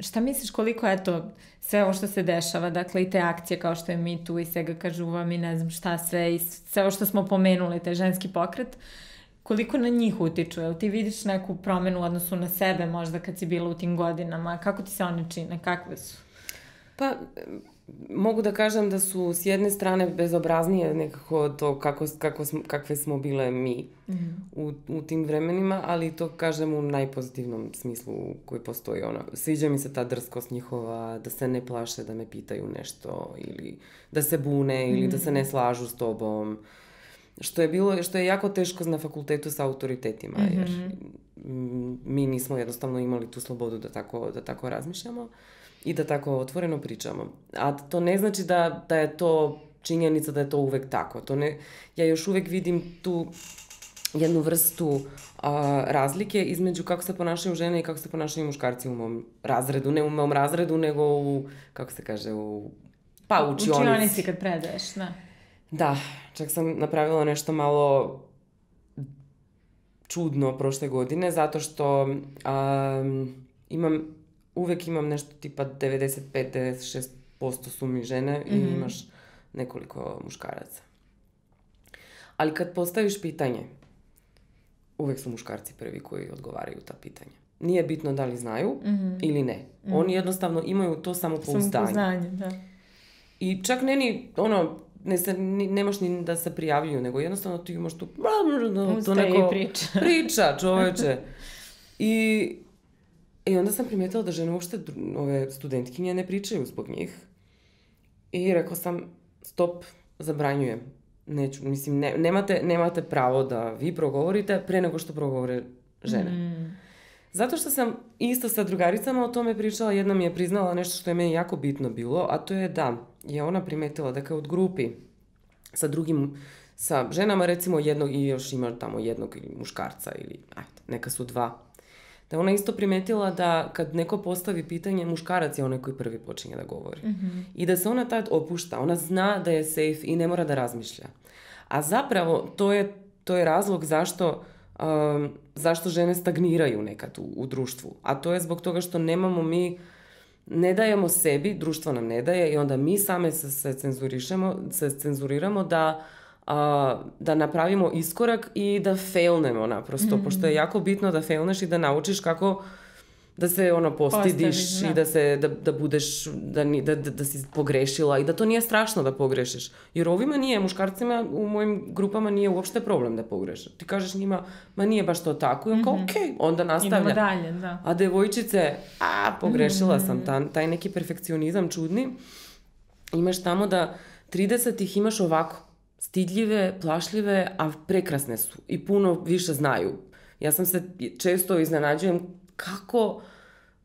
Šta misliš koliko je to sve ovo što se dešava, dakle i te akcije kao što je Me Too i SGK Žuvam i ne znam šta sve i sve ovo što smo pomenuli, taj ženski pokret, koliko na njih utiču? Jel ti vidiš neku promenu u odnosu na sebe možda kad si bila u tim godinama? Kako ti se one čine? Kakve su? Pa... Mogu da kažem da su s jedne strane bezobraznije nekako to kakve smo bile mi u tim vremenima, ali to kažem u najpozitivnom smislu koji postoji. Sviđa mi se ta drskost njihova, da se ne plaše da me pitaju nešto ili da se bune ili da se ne slažu s tobom. Što je jako teško na fakultetu sa autoritetima, jer mi nismo jednostavno imali tu slobodu da tako razmišljamo i da tako otvoreno pričamo. A to ne znači da je to činjenica, da je to uvek tako. Ja još uvek vidim tu jednu vrstu razlike između kako se ponašaju žene i kako se ponašaju muškarci u mom razredu. Ne u mom razredu, nego u, kako se kaže, u Pa u učionici kad predaješ, da. Da, čak sam napravila nešto malo čudno prošle godine, zato što uvek imam nešto tipa 95-96% su mi žene i imaš nekoliko muškaraca. Ali kad postaviš pitanje, uvek su muškarci prvi koji odgovaraju ta pitanja. Nije bitno da li znaju ili ne. Oni jednostavno imaju to samopouzdanje. Samopouzdanje, da. I čak ne ni, ono, nemaš ni da se prijavljuju, nego jednostavno ti imaš tu to neko priča, čoveče. I onda sam primetila da žene uopšte, ove studentkinje, ne pričaju zbog njih. I rekao sam, stop, zabranjujem. Neću, mislim, nemate pravo da vi progovorite pre nego što progovore žene. Zato što sam isto sa drugaricama o tome pričala, jedna mi je priznala nešto što je meni jako bitno bilo, a to je da je ona primetila da kao od grupi sa drugim, sa ženama recimo jednog i još ima tamo jednog muškarca ili neka su dva, da ona isto primetila da kad neko postavi pitanje, muškarac je onaj koji prvi počinje da govori. I da se ona tad opušta, ona zna da je safe i ne mora da razmišlja. A zapravo to je razlog zašto žene stagniraju nekad u društvu. A to je zbog toga što ne dajemo sebi, društvo nam ne daje i onda mi same se cenzuriramo da napravimo iskorak i da failnemo naprosto, pošto je jako bitno da failneš i da naučiš kako da se postidiš i da si pogrešila i da to nije strašno da pogrešiš. Jer ovima nije, muškarcima u mojim grupama nije uopšte problem da pogrešiš. Ti kažeš njima, ma nije baš to tako, i on kao okej, onda nastavlja. Idemo dalje, da. A devojčice, pogrešila sam, taj neki perfekcionizam čudni. Imaš tamo da 30 ih imaš ovako, stidljive, plašljive, a prekrasne su i puno više znaju. Ja sam se često iznenađujem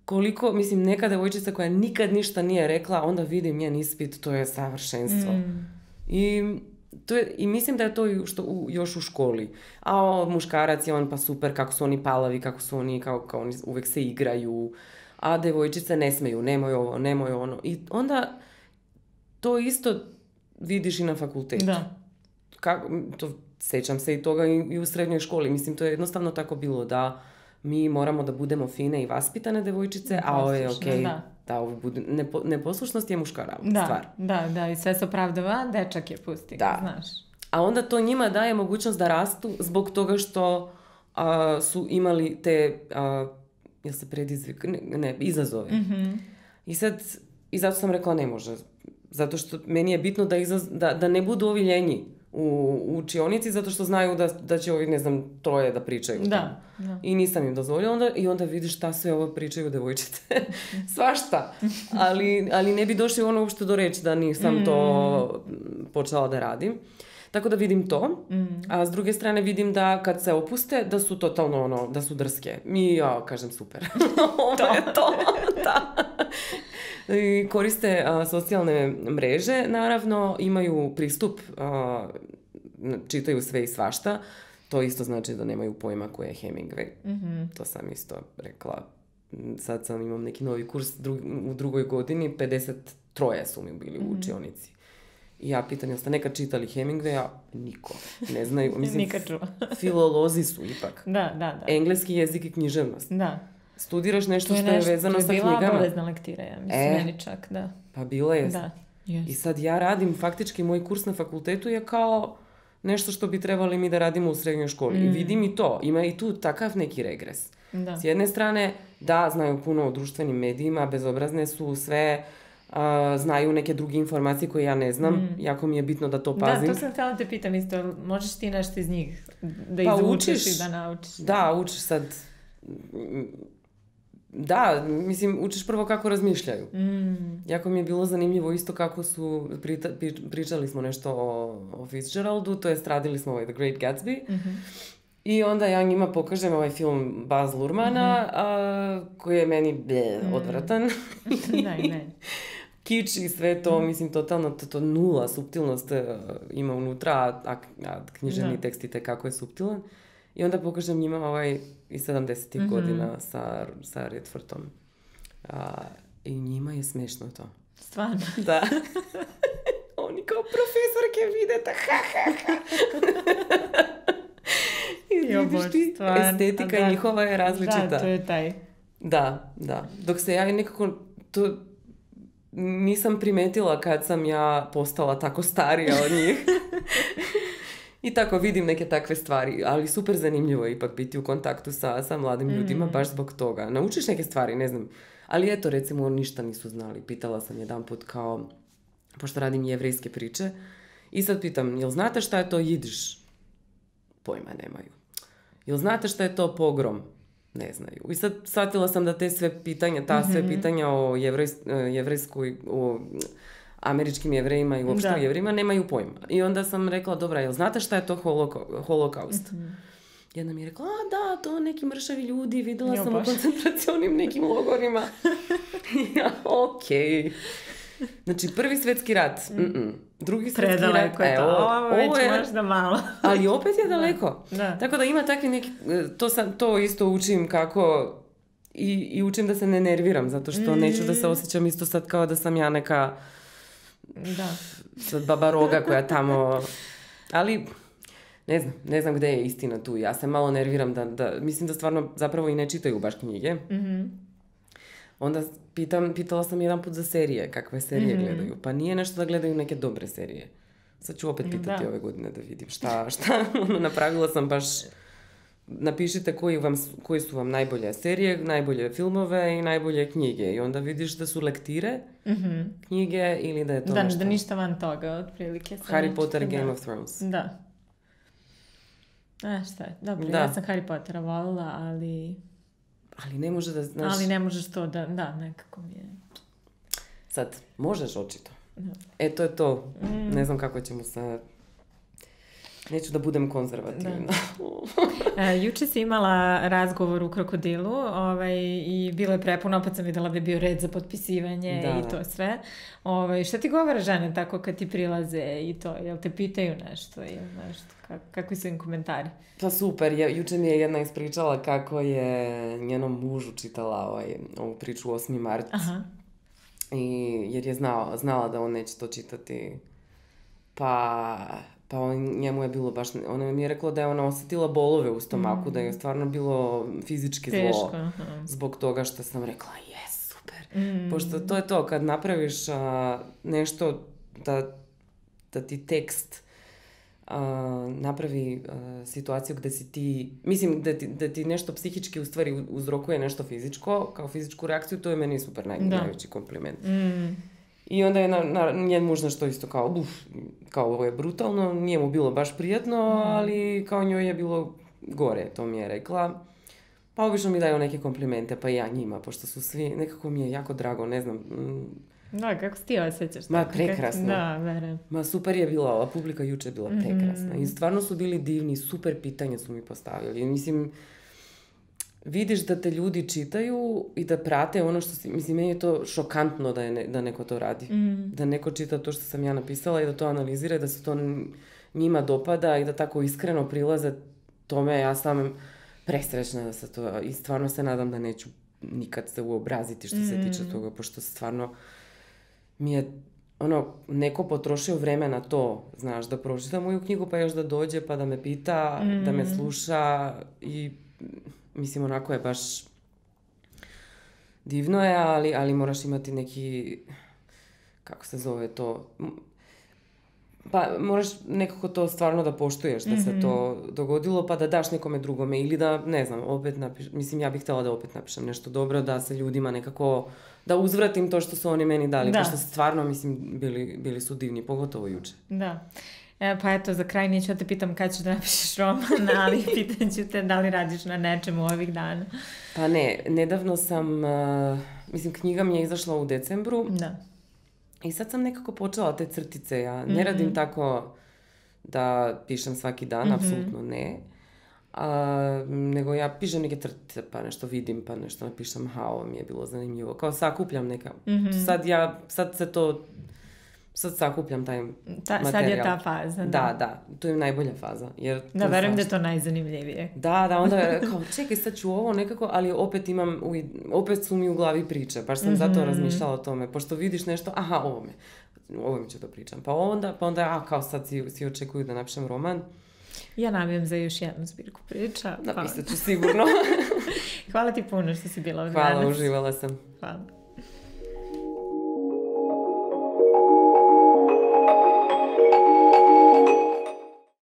koliko, mislim, neka devojčica koja nikad ništa nije rekla, onda vidim njen ispit, to je savršenstvo. I mislim da je to još u školi. A muškarac je on pa super, kako su oni palavi, kako su oni, kako oni uvek se igraju, a devojčice ne smeju, nemoj ovo, nemoj ono. I onda to isto vidiš i na fakultetu. Sećam se i toga i u srednjoj školi. Mislim, to je jednostavno tako bilo da mi moramo da budemo fine i vaspitane devojčice, a ovo je okej. Neposlušnost je muškara stvar. Da, i sve se opravdava, dečak je pusti, znaš. A onda to njima daje mogućnost da rastu zbog toga što su imali te izazove. I zato sam rekla ne može. Zato što meni je bitno da ne budu ovi ljenji u učionici, zato što znaju da će ovi, ne znam, troje da pričaju. I nisam im dozvoljila. I onda vidiš šta sve ovo pričaju devojčice. Svašta. Ali ne bi došli ono uopšte do reči da nisam to počela da radim. Tako da vidim to. A s druge strane vidim da kad se opuste, da su totalno ono, da su drske. I ja kažem super. Ovo je to. Da. Koriste socijalne mreže, naravno, imaju pristup, čitaju sve i svašta. To isto znači da nemaju pojma ko je Hemingway. To sam isto rekla. Sad imam neki novi kurs u drugoj godini, 53 su mi bili u učionici. I ja pitam, jel ste nekad čitali Hemingwaya? Niko. Ne znaju. Mislim, filolozi su ipak. Engleski jezik i književnost. Studiraš nešto što je vezano sa knjigama. To je bila obavezna lektira, ja mislim, meni čak, da. Pa bila je. I sad ja radim, faktički moj kurs na fakultetu je kao nešto što bi trebali mi da radimo u srednjoj školi. I vidim i to, ima i tu takav neki regres. S jedne strane, da, znaju puno o društvenim medijima, bezobrazne su, sve znaju neke druge informacije koje ja ne znam, jako mi je bitno da to pazim. Da, to sam htjela te pitam isto, možeš ti nešto iz njih da izučiš i da naučiš? Da, učiš sad. Da, mislim, učiš prvo kako razmišljaju. Jako mi je bilo zanimljivo isto kako su, pričali smo nešto o Fitzgeraldu, to jest radili smo The Great Gatsby, i onda ja njima pokažem ovaj film Baz Luhrmanna, koji je meni odvratan. Kič i sve to, mislim, totalno to nula suptilnost ima unutra, a književni tekst i tekako je suptilan. I onda pokažem njima ovaj iz 70-ih godina sa Redfordom. I njima je smešno to. Stvarno? Da. Oni kao profesorke videte, ha, ha, ha. I vidiš ti, estetika da, njihova je različita. Da, to je taj. Da, da. Dok se ja nekako to nisam primetila kad sam ja postala tako starija od njih. I tako vidim neke takve stvari, ali super zanimljivo je ipak biti u kontaktu sa mladim ljudima baš zbog toga. Naučiš neke stvari, ne znam. Ali eto, recimo, ništa nisu znali. Pitala sam jedan put kao, pošto radim jevrejske priče, i sad pitam, jel znate šta je to jidiš? Pojma nemaju. Jel znate šta je to pogrom? Ne znaju. I sad shvatila sam da te sve pitanja, ta sve pitanja o jevrejskoj, o američkim jevrejima i uopšte jevrejima nemaju pojma. I onda sam rekla, dobra, jel znate šta je to holokaust? Jedna mi je rekla, a da, to neki mršavi ljudi, vidjela sam u koncentracionim nekim logorima. Ja, okej. Znači, Prvi svjetski rat, Drugi svjetski rat, evo, ovo je, već možda malo. Ali opet je daleko. Da. Tako da ima takvi neki, to isto učim kako, i učim da se ne nerviram, zato što neću da se osjećam isto sad kao da sam ja neka babaroga koja tamo, ali... Ne znam gde je istina tu. Ja se malo nerviram da mislim da stvarno zapravo i ne čitaju baš knjige. Onda pitala sam jedan put za serije, kakve serije gledaju. Pa nije nešto da gledaju neke dobre serije. Sad ću opet pitati ove godine da vidim šta. Napravila sam baš, napišite koji su vam najbolje serije, najbolje filmove i najbolje knjige. I onda vidiš da su lektire knjige ili da je to nešto. Da, ništa van toga, otprilike. Harry Potter, Game of Thrones. Da. Šta je, dobro, ja sam Harry Pottera volila, ali... Ali ne može da znaš... Ali ne možeš to da nekako mi je... Sad, možeš očito. E, to je to. Ne znam kako ćemo sa... Neću da budem konzervativna. Juče si imala razgovor u Krokodilu i bilo je prepuno, opet sam videla da je bio red za potpisivanje i to sve. Šta ti govore žene tako kad ti prilaze i to? Jel te pitaju nešto? Kakvi su im komentari? Pa super, juče mi je jedna ispričala kako je njenom mužu čitala ovu priču 8. mart. Jer je znala da on neće to čitati. Pa njemu je bilo baš... Ona mi je rekla da je ona osjetila bolove u stomaku, da je stvarno bilo fizički zlo zbog toga što sam rekla, jes, super. Pošto to je to, kad napraviš nešto da ti tekst napravi situaciju gde si ti... Mislim, da ti nešto psihički u stvari uzrokuje nešto fizičko, kao fizičku reakciju, to je meni super najveći kompliment. I onda je njen muž nešto isto kao ovo je brutalno, nije mu bilo baš prijatno, ali kao njoj je bilo gore, to mi je rekla. Pa obično mi daju neke komplimente, pa i ja njima, pošto su svi, nekako mi je jako drago, ne znam. Da, kako si ti osjećaš? Ma, prekrasno. Da, verujem. Ma, super je bila, ova publika juče je bila prekrasna. I stvarno su bili divni, super pitanja su mi postavili. Mislim, vidiš da te ljudi čitaju i da prate ono što si... Mislim, meni je to šokantno da neko to radi. Da neko čita to što sam ja napisala i da to analizira, da se to njima dopada i da tako iskreno prilaze tome. Ja sam presrećna da se to... I stvarno se nadam da neću nikad se uobraziti što se tiče toga, pošto stvarno mi je... Ono, neko potrošio vreme na to, znaš, da pročita moju knjigu, pa još da dođe, pa da me pita, da me sluša i... Mislim, onako je baš divno je, ali moraš imati neki, kako se zove to, pa moraš nekako to stvarno da poštuješ da se to dogodilo, pa da daš nekome drugome ili da, ne znam, opet napišem, mislim, ja bih htjela da opet napišem nešto dobro, da se ljudima nekako, da uzvratim to što su oni meni dali, pošto stvarno, mislim, bili su divni, pogotovo juče. Da. Pa eto, za kraj neću te pitam kada ćeš da napišeš roman, ali pitan ću te da li radiš na nečemu ovih dana. Pa ne, nedavno sam, mislim, knjiga mi je izašla u decembru. Da. I sad sam nekako počela te crtice. Ja ne radim tako da pišem svaki dan, apsolutno ne. Nego ja pišem neke crtice, pa nešto vidim, pa nešto napišem, ovo mi je bilo zanimljivo. Kao sakupljam neka. Sad se to... sad sakupljam taj materijal. Sad je ta faza. Da, da, to je najbolja faza. Da, verujem da je to najzanimljivije. Da, da, onda je kao, čekaj, sad ću ovo nekako, ali opet su mi u glavi priče, baš sam zato razmišljala o tome, pošto vidiš nešto, aha, ovo mi ću da pričam, pa onda, kao sad svi očekuju da napišem roman. Ja nabijam za još jednu zbirku priča. Napisat ću sigurno. Hvala ti puno što si bila ovdje danas. Hvala, uživala sam. Hvala.